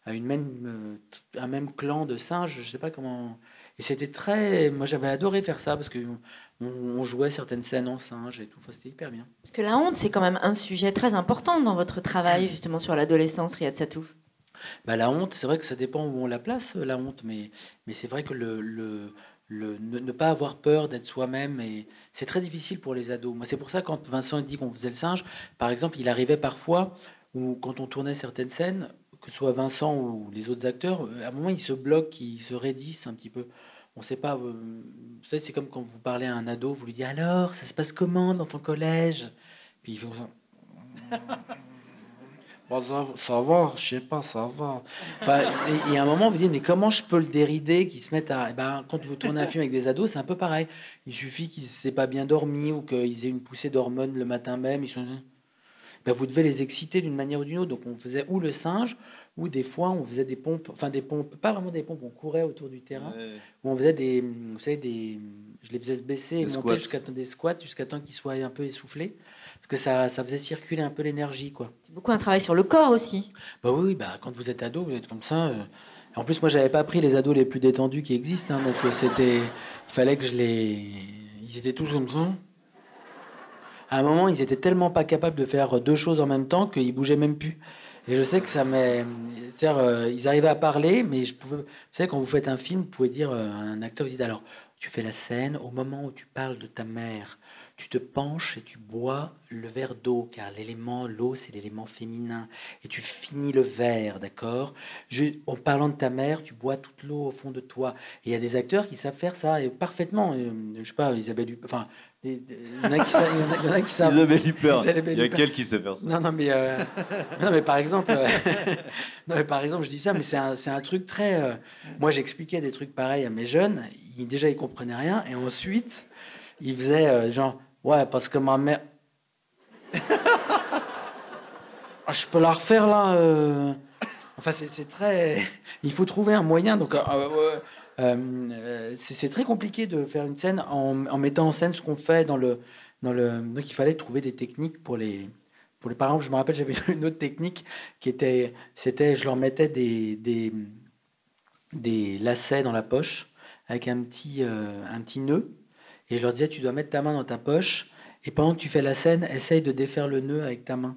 à une même, un même clan de singes. Je sais pas comment. Et c'était très... Moi, j'avais adoré faire ça, parce qu'on on jouait certaines scènes en singe et tout. Enfin, c'était hyper bien. Parce que la honte, c'est quand même un sujet très important dans votre travail, justement, sur l'adolescence, Riad Sattouf. Bah, la honte, c'est vrai que ça dépend où on la place, la honte. Mais, mais c'est vrai que le, le, le, ne, ne pas avoir peur d'être soi-même, et c'est très difficile pour les ados. Moi, c'est pour ça, quand Vincent dit qu'on faisait le singe, par exemple, il arrivait parfois, où, quand on tournait certaines scènes... que soit Vincent ou les autres acteurs, à un moment, ils se bloquent, ils se raidissent un petit peu. On ne sait pas... Vous, vous savez, c'est comme quand vous parlez à un ado, vous lui dites « Alors, ça se passe comment dans ton collège ?» Puis il fait... bon, ça, ça va, je sais pas, ça va. Enfin, et, et à un moment, vous dites « Mais comment je peux le dérider ?» qu'ils se mettent à... Eh ben, quand vous tournez un film avec des ados, c'est un peu pareil. Il suffit qu'ils ne s'aient pas bien dormi ou qu'ils aient une poussée d'hormones le matin même. Ils sont... Ben vous devez les exciter d'une manière ou d'une autre. Donc on faisait ou le singe, ou des fois on faisait des pompes, enfin des pompes, pas vraiment des pompes, on courait autour du terrain, ouais. Où on faisait des, vous savez, des, je les faisais se baisser et des monter jusqu'à des squats, jusqu'à temps qu'ils soient un peu essoufflés, parce que ça, ça faisait circuler un peu l'énergie, quoi. C'est beaucoup un travail sur le corps aussi. Bah ben oui, bah ben quand vous êtes ado, vous êtes comme ça. Euh... En plus, moi, j'avais pas pris les ados les plus détendus qui existent, hein, donc c'était, il fallait que je les, ils étaient tous comme ça. À un moment, ils étaient tellement pas capables de faire deux choses en même temps qu'ils bougeaient même plus. Et je sais que ça m'est... C'est-à-dire, euh, ils arrivaient à parler, mais je pouvais... Vous savez, quand vous faites un film, vous pouvez dire euh, un acteur, dit alors, tu fais la scène au moment où tu parles de ta mère, tu te penches et tu bois le verre d'eau, car l'élément, l'eau, c'est l'élément féminin. Et tu finis le verre, d'accord ? En parlant de ta mère, tu bois toute l'eau au fond de toi. Et il y a des acteurs qui savent faire ça, et parfaitement. Et, je sais pas, Isabelle Huppert... Enfin, il y en a qui savent... Il y en a qui savent... Isabelle Huppert. Il y a quel qui sait faire ça ? Non, non, mais... Euh, non, mais par exemple... Euh, non, mais par exemple, je dis ça, mais c'est un, c'est un truc très... Euh, moi, j'expliquais des trucs pareils à mes jeunes. Ils, déjà, ils comprenaient rien. Et ensuite, ils faisaient euh, genre... Ouais, parce que ma mère... Je peux la refaire, là euh... Enfin, c'est très... Il faut trouver un moyen. Donc, euh, euh, euh, c'est très compliqué de faire une scène en, en mettant en scène ce qu'on fait dans le, dans le... Donc, il fallait trouver des techniques pour les... Pour les parents, je me rappelle, j'avais une autre technique qui était... c'était je leur mettais des, des, des lacets dans la poche avec un petit, euh, un petit nœud. Et je leur disais, tu dois mettre ta main dans ta poche, et pendant que tu fais la scène, essaye de défaire le nœud avec ta main.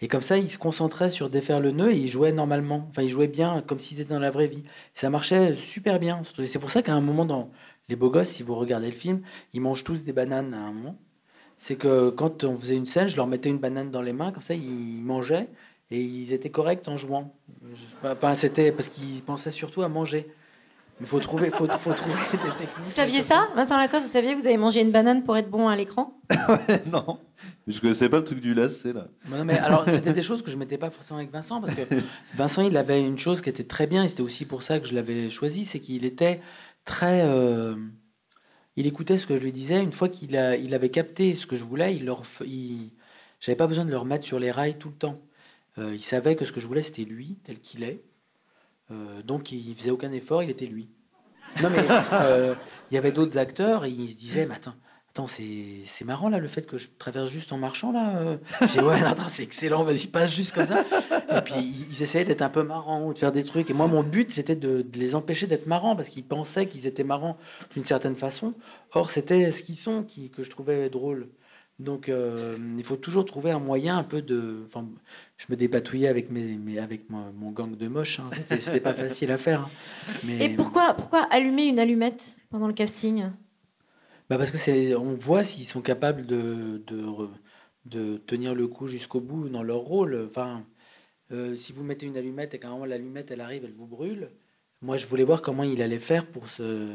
Et comme ça, ils se concentraient sur défaire le nœud, et ils jouaient normalement. Enfin, ils jouaient bien, comme s'ils étaient dans la vraie vie. Et ça marchait super bien. C'est pour ça qu'à un moment, dans Les Beaux Gosses, si vous regardez le film, ils mangent tous des bananes à un moment. C'est que quand on faisait une scène, je leur mettais une banane dans les mains, comme ça, ils mangeaient, et ils étaient corrects en jouant. Enfin, c'était parce qu'ils pensaient surtout à manger. Il faut trouver, faut, faut trouver des techniques. Vous saviez ça, Vincent Lacoste? Vous saviez que vous avez mangé une banane pour être bon à l'écran? Ouais, non. Je ne connaissais pas le truc du lacet, là. Non, mais alors, c'était des choses que je ne mettais pas forcément avec Vincent, parce que Vincent, il avait une chose qui était très bien, et c'était aussi pour ça que je l'avais choisi, c'est qu'il était très... Euh, il écoutait ce que je lui disais. Une fois qu'il a, il avait capté ce que je voulais, il leur, il, j'avais pas besoin de le remettre sur les rails tout le temps. Euh, il savait que ce que je voulais, c'était lui, tel qu'il est. Euh, donc il faisait aucun effort, il était lui. Non mais euh, il y avait d'autres acteurs et ils se disaient, mais attends, attends c'est, c'est marrant là, le fait que je traverse juste en marchant là. Euh. J'ai dit, ouais, non, attends, c'est excellent, vas-y, passe juste comme ça. Et puis ils essayaient d'être un peu marrants ou de faire des trucs. Et moi, mon but, c'était de, de les empêcher d'être marrants parce qu'ils pensaient qu'ils étaient marrants d'une certaine façon. Or, c'était ce qu'ils sont qui, que je trouvais drôle. Donc, euh, il faut toujours trouver un moyen un peu de... Enfin, je me dépatouillais avec, mes, mes, avec mon, mon gang de moches. Hein. C'était, c'était pas facile à faire. Hein. Mais... Et pourquoi, pourquoi allumer une allumette pendant le casting ? Bah parce que c'est, on voit s'ils sont capables de, de, de tenir le coup jusqu'au bout dans leur rôle. Enfin, euh, si vous mettez une allumette et qu'à un moment, l'allumette, elle arrive, elle vous brûle. Moi, je voulais voir comment il allait faire pour se...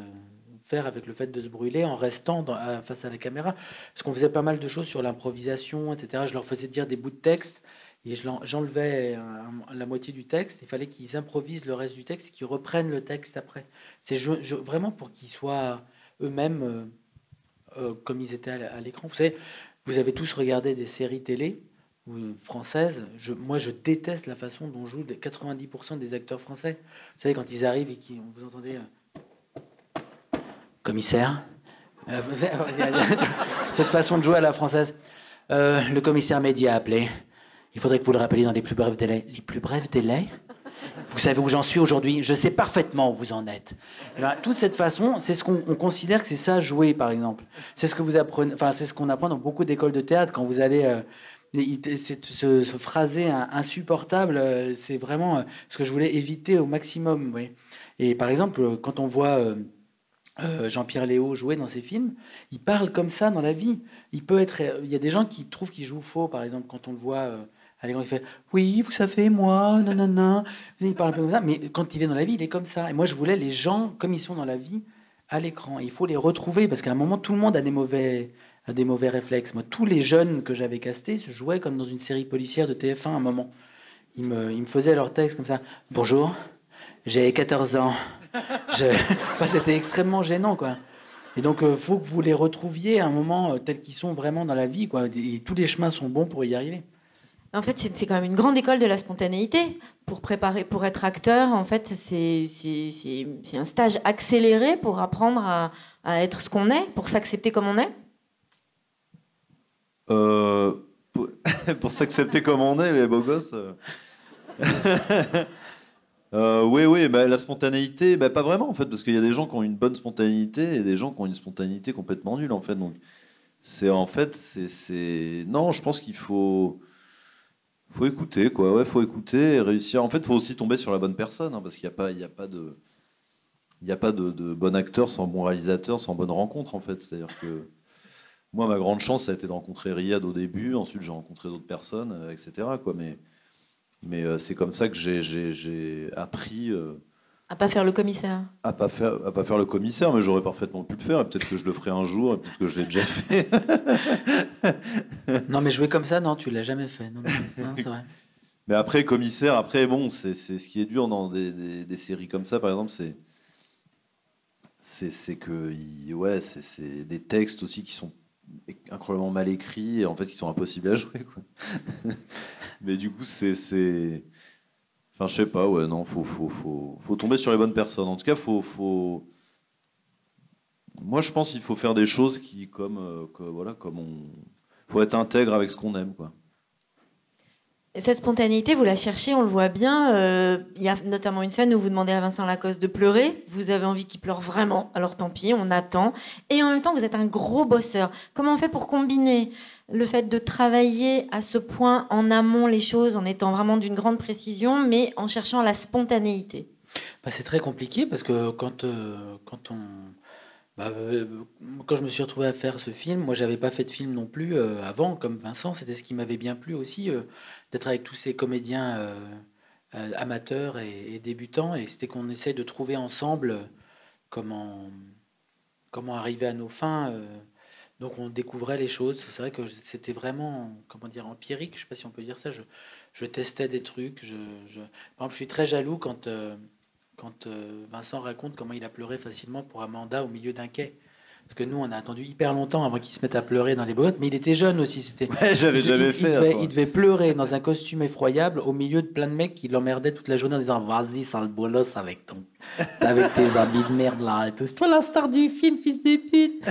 avec le fait de se brûler en restant dans, à, face à la caméra, parce qu'on faisait pas mal de choses sur l'improvisation, et cetera. Je leur faisais dire des bouts de texte et je j'enlevais un, la moitié du texte. Il fallait qu'ils improvisent le reste du texte et qu'ils reprennent le texte après. C'est je, je, vraiment pour qu'ils soient eux-mêmes euh, euh, comme ils étaient à, à l'écran. Vous savez, vous avez tous regardé des séries télé françaises. Je, moi, je déteste la façon dont jouent quatre-vingt-dix pour cent des acteurs français. Vous savez, quand ils arrivent et qu'on vous entendez. Commissaire, euh, cette façon de jouer à la française. Euh, le commissaire Mehdi a appelé. Il faudrait que vous le rappeliez dans les plus brefs délais. Les plus brefs délais ? Vous savez où j'en suis aujourd'hui. Je sais parfaitement où vous en êtes. Alors, toute cette façon, c'est ce qu'on on considère que c'est ça jouer, par exemple. C'est ce que vous apprenez. Enfin, c'est ce qu'on apprend dans beaucoup d'écoles de théâtre quand vous allez. Euh, C'est ce, ce phrasé insupportable, c'est vraiment ce que je voulais éviter au maximum. Oui. Et par exemple, quand on voit euh, Euh, Jean-Pierre Léaud jouait dans ses films, il parle comme ça dans la vie. Il peut être, il y a des gens qui trouvent qu'il joue faux, par exemple, quand on le voit euh, à l'écran, il fait oui, vous savez, moi, nanana. Il parle un peu comme ça, mais quand il est dans la vie, il est comme ça. Et moi, je voulais les gens comme ils sont dans la vie à l'écran. Et il faut les retrouver parce qu'à un moment, tout le monde a des mauvais, a des mauvais réflexes. Moi, tous les jeunes que j'avais castés se jouaient comme dans une série policière de T F un. À un moment, ils me, ils me faisaient leur texte comme ça. Bonjour, j'ai quatorze ans. Je... Enfin, c'était extrêmement gênant, quoi. Et donc, euh, faut que vous les retrouviez à un moment euh, tels qu'ils sont vraiment dans la vie, quoi. Et tous les chemins sont bons pour y arriver. En fait, c'est, c'est quand même une grande école de la spontanéité. Pour préparer, pour être acteur, en fait, c'est, c'est, c'est, c'est un stage accéléré pour apprendre à, à être ce qu'on est, pour s'accepter comme on est. Euh, pour... pour s'accepter comme on est, les beaux gosses. Euh, oui, oui, bah, la spontanéité, bah, pas vraiment en fait, parce qu'il y a des gens qui ont une bonne spontanéité et des gens qui ont une spontanéité complètement nulle en fait. Donc, c'est en fait, c'est, c'est... non, je pense qu'il faut, faut écouter quoi, ouais, faut écouter, et réussir. En fait, faut aussi tomber sur la bonne personne, hein, parce qu'il n'y a pas, il n'y a pas de, il n'y a pas de, de bon acteur sans bon réalisateur, sans bonne rencontre en fait. C'est-à-dire que moi, ma grande chance, ça a été de rencontrer Riad au début, ensuite j'ai rencontré d'autres personnes, euh, et cetera quoi, mais. Mais euh, c'est comme ça que j'ai, j'ai, j'ai appris... Euh, à pas faire le commissaire. À pas faire, à pas faire le commissaire, mais j'aurais parfaitement pu le faire. Et peut-être que je le ferai un jour, et peut-être que je l'ai déjà fait. Non, mais jouer comme ça, non, tu l'as jamais fait. Non, non, non, c'est vrai. Mais après, commissaire, après, bon, c'est, c'est ce qui est dur dans des, des, des séries comme ça, par exemple, c'est... C'est, c'est que... Ouais, c'est, c'est des textes aussi qui sont... incroyablement mal écrits et en fait qui sont impossibles à jouer quoi. Mais du coup c'est, c'est... enfin je sais pas ouais non faut, faut, faut, faut tomber sur les bonnes personnes en tout cas faut, faut... moi je pense qu'il faut faire des choses qui comme, euh, que, voilà, comme on... faut être intègre avec ce qu'on aime quoi. Et cette spontanéité, vous la cherchez, on le voit bien. Euh, y a notamment une scène où vous demandez à Vincent Lacoste de pleurer. Vous avez envie qu'il pleure vraiment, alors tant pis, on attend. Et en même temps, vous êtes un gros bosseur. Comment on fait pour combiner le fait de travailler à ce point en amont les choses, en étant vraiment d'une grande précision, mais en cherchant la spontanéité ? Bah, c'est très compliqué parce que quand, euh, quand on... Quand je me suis retrouvé à faire ce film, moi j'avais pas fait de film non plus euh, avant, comme Vincent, c'était ce qui m'avait bien plu aussi, euh, d'être avec tous ces comédiens euh, euh, amateurs et, et débutants, et c'était qu'on essaye de trouver ensemble comment, comment arriver à nos fins. Euh, donc on découvrait les choses, c'est vrai que c'était vraiment, comment dire, empirique, je sais pas si on peut dire ça, je, je testais des trucs, je, je... Par exemple, je suis très jaloux quand... Euh, Quand Vincent raconte comment il a pleuré facilement pour Amanda au milieu d'un quai. Parce que nous, on a attendu hyper longtemps avant qu'il se mette à pleurer dans Les Beaux Gosses, mais il était jeune aussi. C'était. Ouais, j'avais jamais fait. Il devait, il devait pleurer dans un costume effroyable au milieu de plein de mecs qui l'emmerdaient toute la journée en disant vas-y, sale bolos avec ton, avec tes habits de merde là et tout. C'est toi la star du film, fils de pute.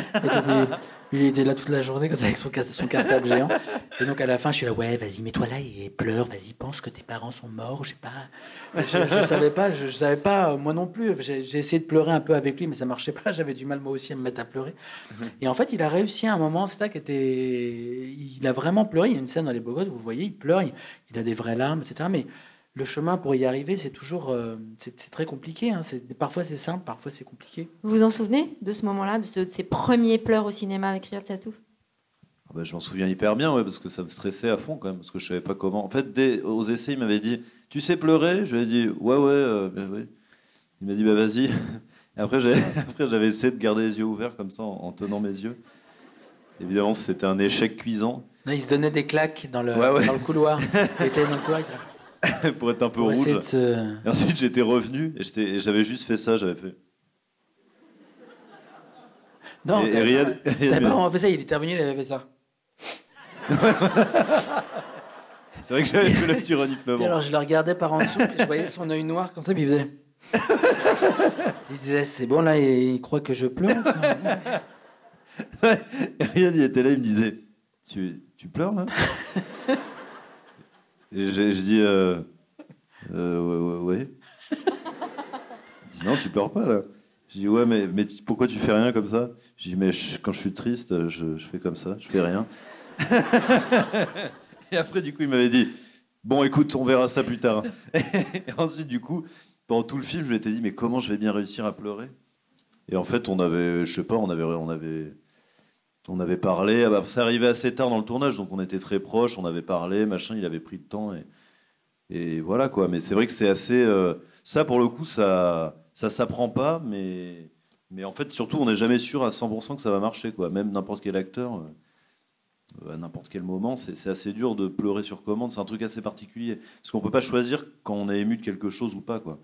Il était là toute la journée avec son, son cartable géant. Et donc à la fin, je suis là, ouais, vas-y, mets-toi là et pleure, vas-y, pense que tes parents sont morts, je sais pas. Je, je savais pas, je, je savais pas, moi non plus. J'ai, j'ai essayé de pleurer un peu avec lui, mais ça marchait pas. J'avais du mal moi aussi à me mettre à pleurer. Mm-hmm. Et en fait, il a réussi à un moment, c'est ça qui était, il a vraiment pleuré. Il y a une scène dans Les Beaux Gosses, vous voyez, il pleure, il, il a des vraies larmes, et cetera. Mais le chemin pour y arriver, c'est toujours, euh, c'est, c'est très compliqué. Hein. C'est, parfois c'est simple, parfois c'est compliqué. Vous vous en souvenez de ce moment-là, de, ce, de ces premiers pleurs au cinéma avec Riad Sattouf? Ah bah, je m'en souviens hyper bien, ouais, parce que ça me stressait à fond quand même, parce que je savais pas comment. En fait, dès, aux essais, il m'avait dit, tu sais pleurer? Je lui ai dit, ouais, ouais, euh, bah, ouais. Il m'a dit, bah vas-y. Et après, j'avais, après, j'avais essayé de garder les yeux ouverts comme ça, en, en tenant mes yeux. Évidemment, c'était un échec cuisant. Non, il se donnait des claques dans le, ouais, ouais. Dans le couloir. Il était dans le couloir. Pour être un peu pour rouge. Se... Et ensuite, j'étais revenu et, j'étais, et j'avais juste fait ça. J'avais fait. Non, et, et Riad, pas, Riad, Riad, on a fait ça. Il était revenu, il avait fait ça. C'est vrai que j'avais fait le petit reniflement. Alors, je le regardais par en dessous, et je voyais son œil noir comme ça, mais il faisait. Il disait, c'est bon là, il croit que je pleure. Ouais. Riad, il était là, il me disait, tu, tu pleures là? Et j'ai, j'ai dit, euh, euh, ouais, ouais, ouais. Il dit, non, tu pleures pas, là. J'ai dit, ouais, mais, mais t- pourquoi tu fais rien comme ça? J'ai dit, mais je, quand je suis triste, je, je fais comme ça, je fais rien. Et après, du coup, il m'avait dit, bon, écoute, on verra ça plus tard. Et ensuite, du coup, pendant tout le film, je m'étais dit, mais comment je vais bien réussir à pleurer? Et en fait, on avait, je sais pas, on avait... On avait On avait parlé, ça arrivait assez tard dans le tournage, donc on était très proches, on avait parlé, machin, il avait pris le temps, et, et voilà quoi. Mais c'est vrai que c'est assez... Euh, ça, pour le coup, ça ça s'apprend pas, mais, mais en fait, surtout, on n'est jamais sûr à cent pour cent que ça va marcher, quoi. Même n'importe quel acteur, euh, à n'importe quel moment, c'est, c'est assez dur de pleurer sur commande, c'est un truc assez particulier. Parce qu'on peut pas choisir quand on est ému de quelque chose ou pas, quoi.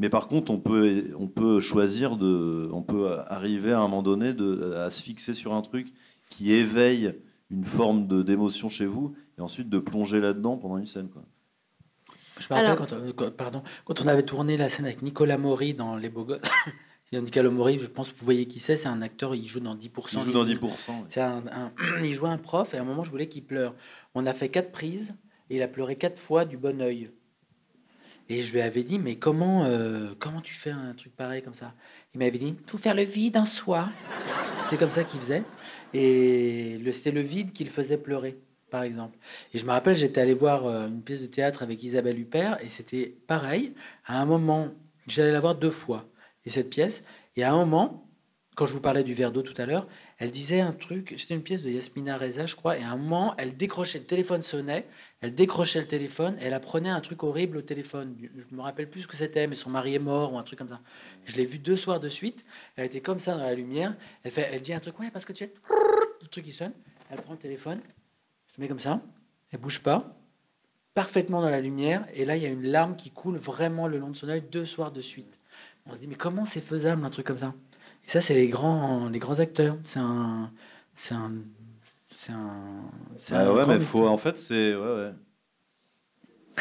Mais par contre, on peut, on peut choisir, de, on peut arriver à un moment donné de, à se fixer sur un truc qui éveille une forme de, d'émotion chez vous et ensuite de plonger là-dedans pendant une scène, quoi. Je me rappelle, quand on, quand, pardon, quand on avait tourné la scène avec Nicolas Maury dans Les Beaux Gosses. Nicolas Maury, je pense que vous voyez qui c'est, c'est un acteur, il joue dans dix pour cent. Il joue dans dix pour cent. Oui. C'est un, un, il jouait un prof et à un moment, je voulais qu'il pleure. On a fait quatre prises et il a pleuré quatre fois du bon œil. Et je lui avais dit, mais comment, euh, comment tu fais un truc pareil comme ça? Il m'avait dit, il faut faire le vide en soi. C'était comme ça qu'il faisait. Et le, c'était le vide qui le faisait pleurer, par exemple. Et je me rappelle, j'étais allé voir une pièce de théâtre avec Isabelle Huppert, et c'était pareil. À un moment, j'allais la voir deux fois, et cette pièce. Et à un moment, quand je vous parlais du verre d'eau tout à l'heure, elle disait un truc, c'était une pièce de Yasmina Reza, je crois, et à un moment, elle décrochait, le téléphone sonnait, elle décrochait le téléphone, elle apprenait un truc horrible au téléphone. Je me rappelle plus ce que c'était, mais son mari est mort ou un truc comme ça. Je l'ai vue deux soirs de suite, elle était comme ça dans la lumière, elle, fait, elle dit un truc, ouais, parce que tu es... Le truc qui sonne, elle prend le téléphone, se met comme ça, elle bouge pas, parfaitement dans la lumière, et là, il y a une larme qui coule vraiment le long de son œil deux soirs de suite. On se dit, mais comment c'est faisable un truc comme ça ? Et ça, c'est les grands, les grands acteurs. C'est un, c'est un, c'est un. C'est ah un ouais, mais faut. En fait, c'est ouais, ouais.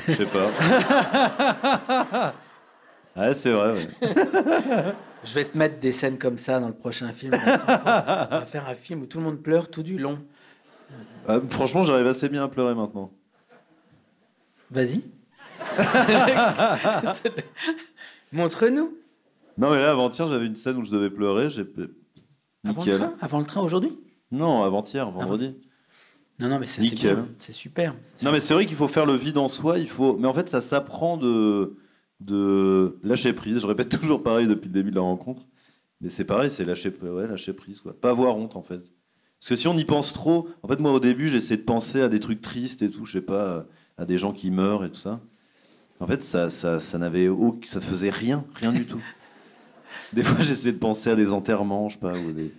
Je sais pas. Ouais, c'est vrai. Ouais. Je vais te mettre des scènes comme ça dans le prochain film. On va faire un film où tout le monde pleure tout du long. Euh, franchement, j'arrive assez bien à pleurer maintenant. Vas-y. Montre-nous. Non, mais là, avant-hier, j'avais une scène où je devais pleurer. J'ai... Avant le train ? Avant le train, aujourd'hui ? Non, avant-hier, vendredi. Non, non, mais ça, c'est bien. C'est super. C'est non, vrai. Mais c'est vrai qu'il faut faire le vide en soi. Il faut... Mais en fait, ça s'apprend de... de lâcher prise. Je répète toujours pareil depuis le début de la rencontre. Mais c'est pareil, c'est lâcher, ouais, lâcher prise, quoi. Pas avoir honte, en fait. Parce que si on y pense trop... En fait, moi, au début, j'essayais de penser à des trucs tristes et tout, je sais pas, à des gens qui meurent et tout ça. En fait, ça, ça, ça n'avait... Ça faisait rien, rien du tout. Des fois, j'essayais de penser à des enterrements, je sais pas. Ou des...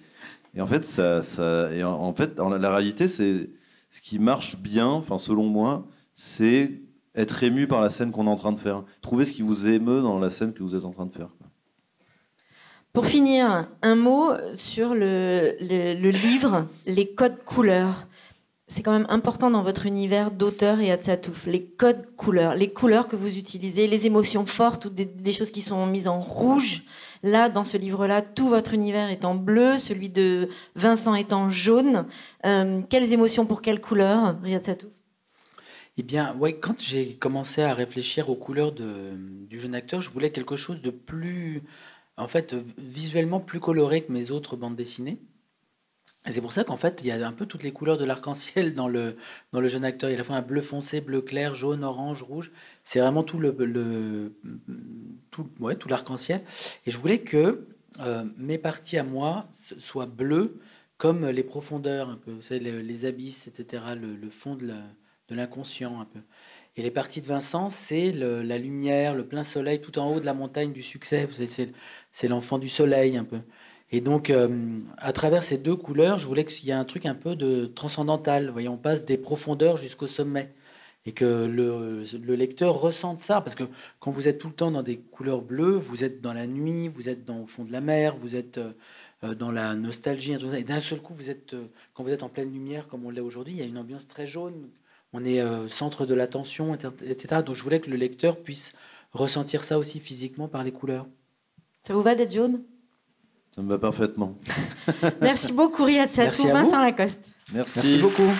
Et en fait, ça, ça... Et en fait, la réalité, c'est ce qui marche bien. Enfin, selon moi, c'est être ému par la scène qu'on est en train de faire. Trouvez ce qui vous émeut dans la scène que vous êtes en train de faire. Pour finir, un mot sur le, le, le livre « Les codes couleurs ». C'est quand même important dans votre univers d'auteur et à Sattouf. Les codes couleurs, les couleurs que vous utilisez, les émotions fortes ou des, des choses qui sont mises en rouge. Là, dans ce livre-là, tout votre univers est en bleu, celui de Vincent est en jaune. Euh, quelles émotions pour quelle couleur, Riad Sattouf? Eh bien, ouais, quand j'ai commencé à réfléchir aux couleurs de, du jeune acteur, je voulais quelque chose de plus, en fait, visuellement plus coloré que mes autres bandes dessinées. C'est pour ça qu'en fait, il y a un peu toutes les couleurs de l'arc-en-ciel dans le, dans le jeune acteur. Il y a à la fois un bleu foncé, bleu clair, jaune, orange, rouge. C'est vraiment tout le, le tout, ouais, tout l'arc-en-ciel. Et je voulais que euh, mes parties à moi soient bleues, comme les profondeurs, un peu. Vous savez, les, les abysses, et cetera, le, le fond de l'inconscient, un peu. Et les parties de Vincent, c'est la lumière, le plein soleil, tout en haut de la montagne du succès. C'est l'enfant du soleil, un peu. Et donc, euh, à travers ces deux couleurs, je voulais qu'il y ait un truc un peu de transcendantal. Vous voyez, on passe des profondeurs jusqu'au sommet. Et que le, le lecteur ressente ça. Parce que quand vous êtes tout le temps dans des couleurs bleues, vous êtes dans la nuit, vous êtes dans, au fond de la mer, vous êtes euh, dans la nostalgie. Et d'un seul coup, vous êtes, euh, quand vous êtes en pleine lumière, comme on l'est aujourd'hui, il y a une ambiance très jaune. On est euh, centre de l'attention, et cetera. Donc, je voulais que le lecteur puisse ressentir ça aussi physiquement par les couleurs. Ça vous va d'être jaune ? Ça me va parfaitement. Merci beaucoup, Riad Sattouf, Vincent Lacoste. Merci, Merci beaucoup.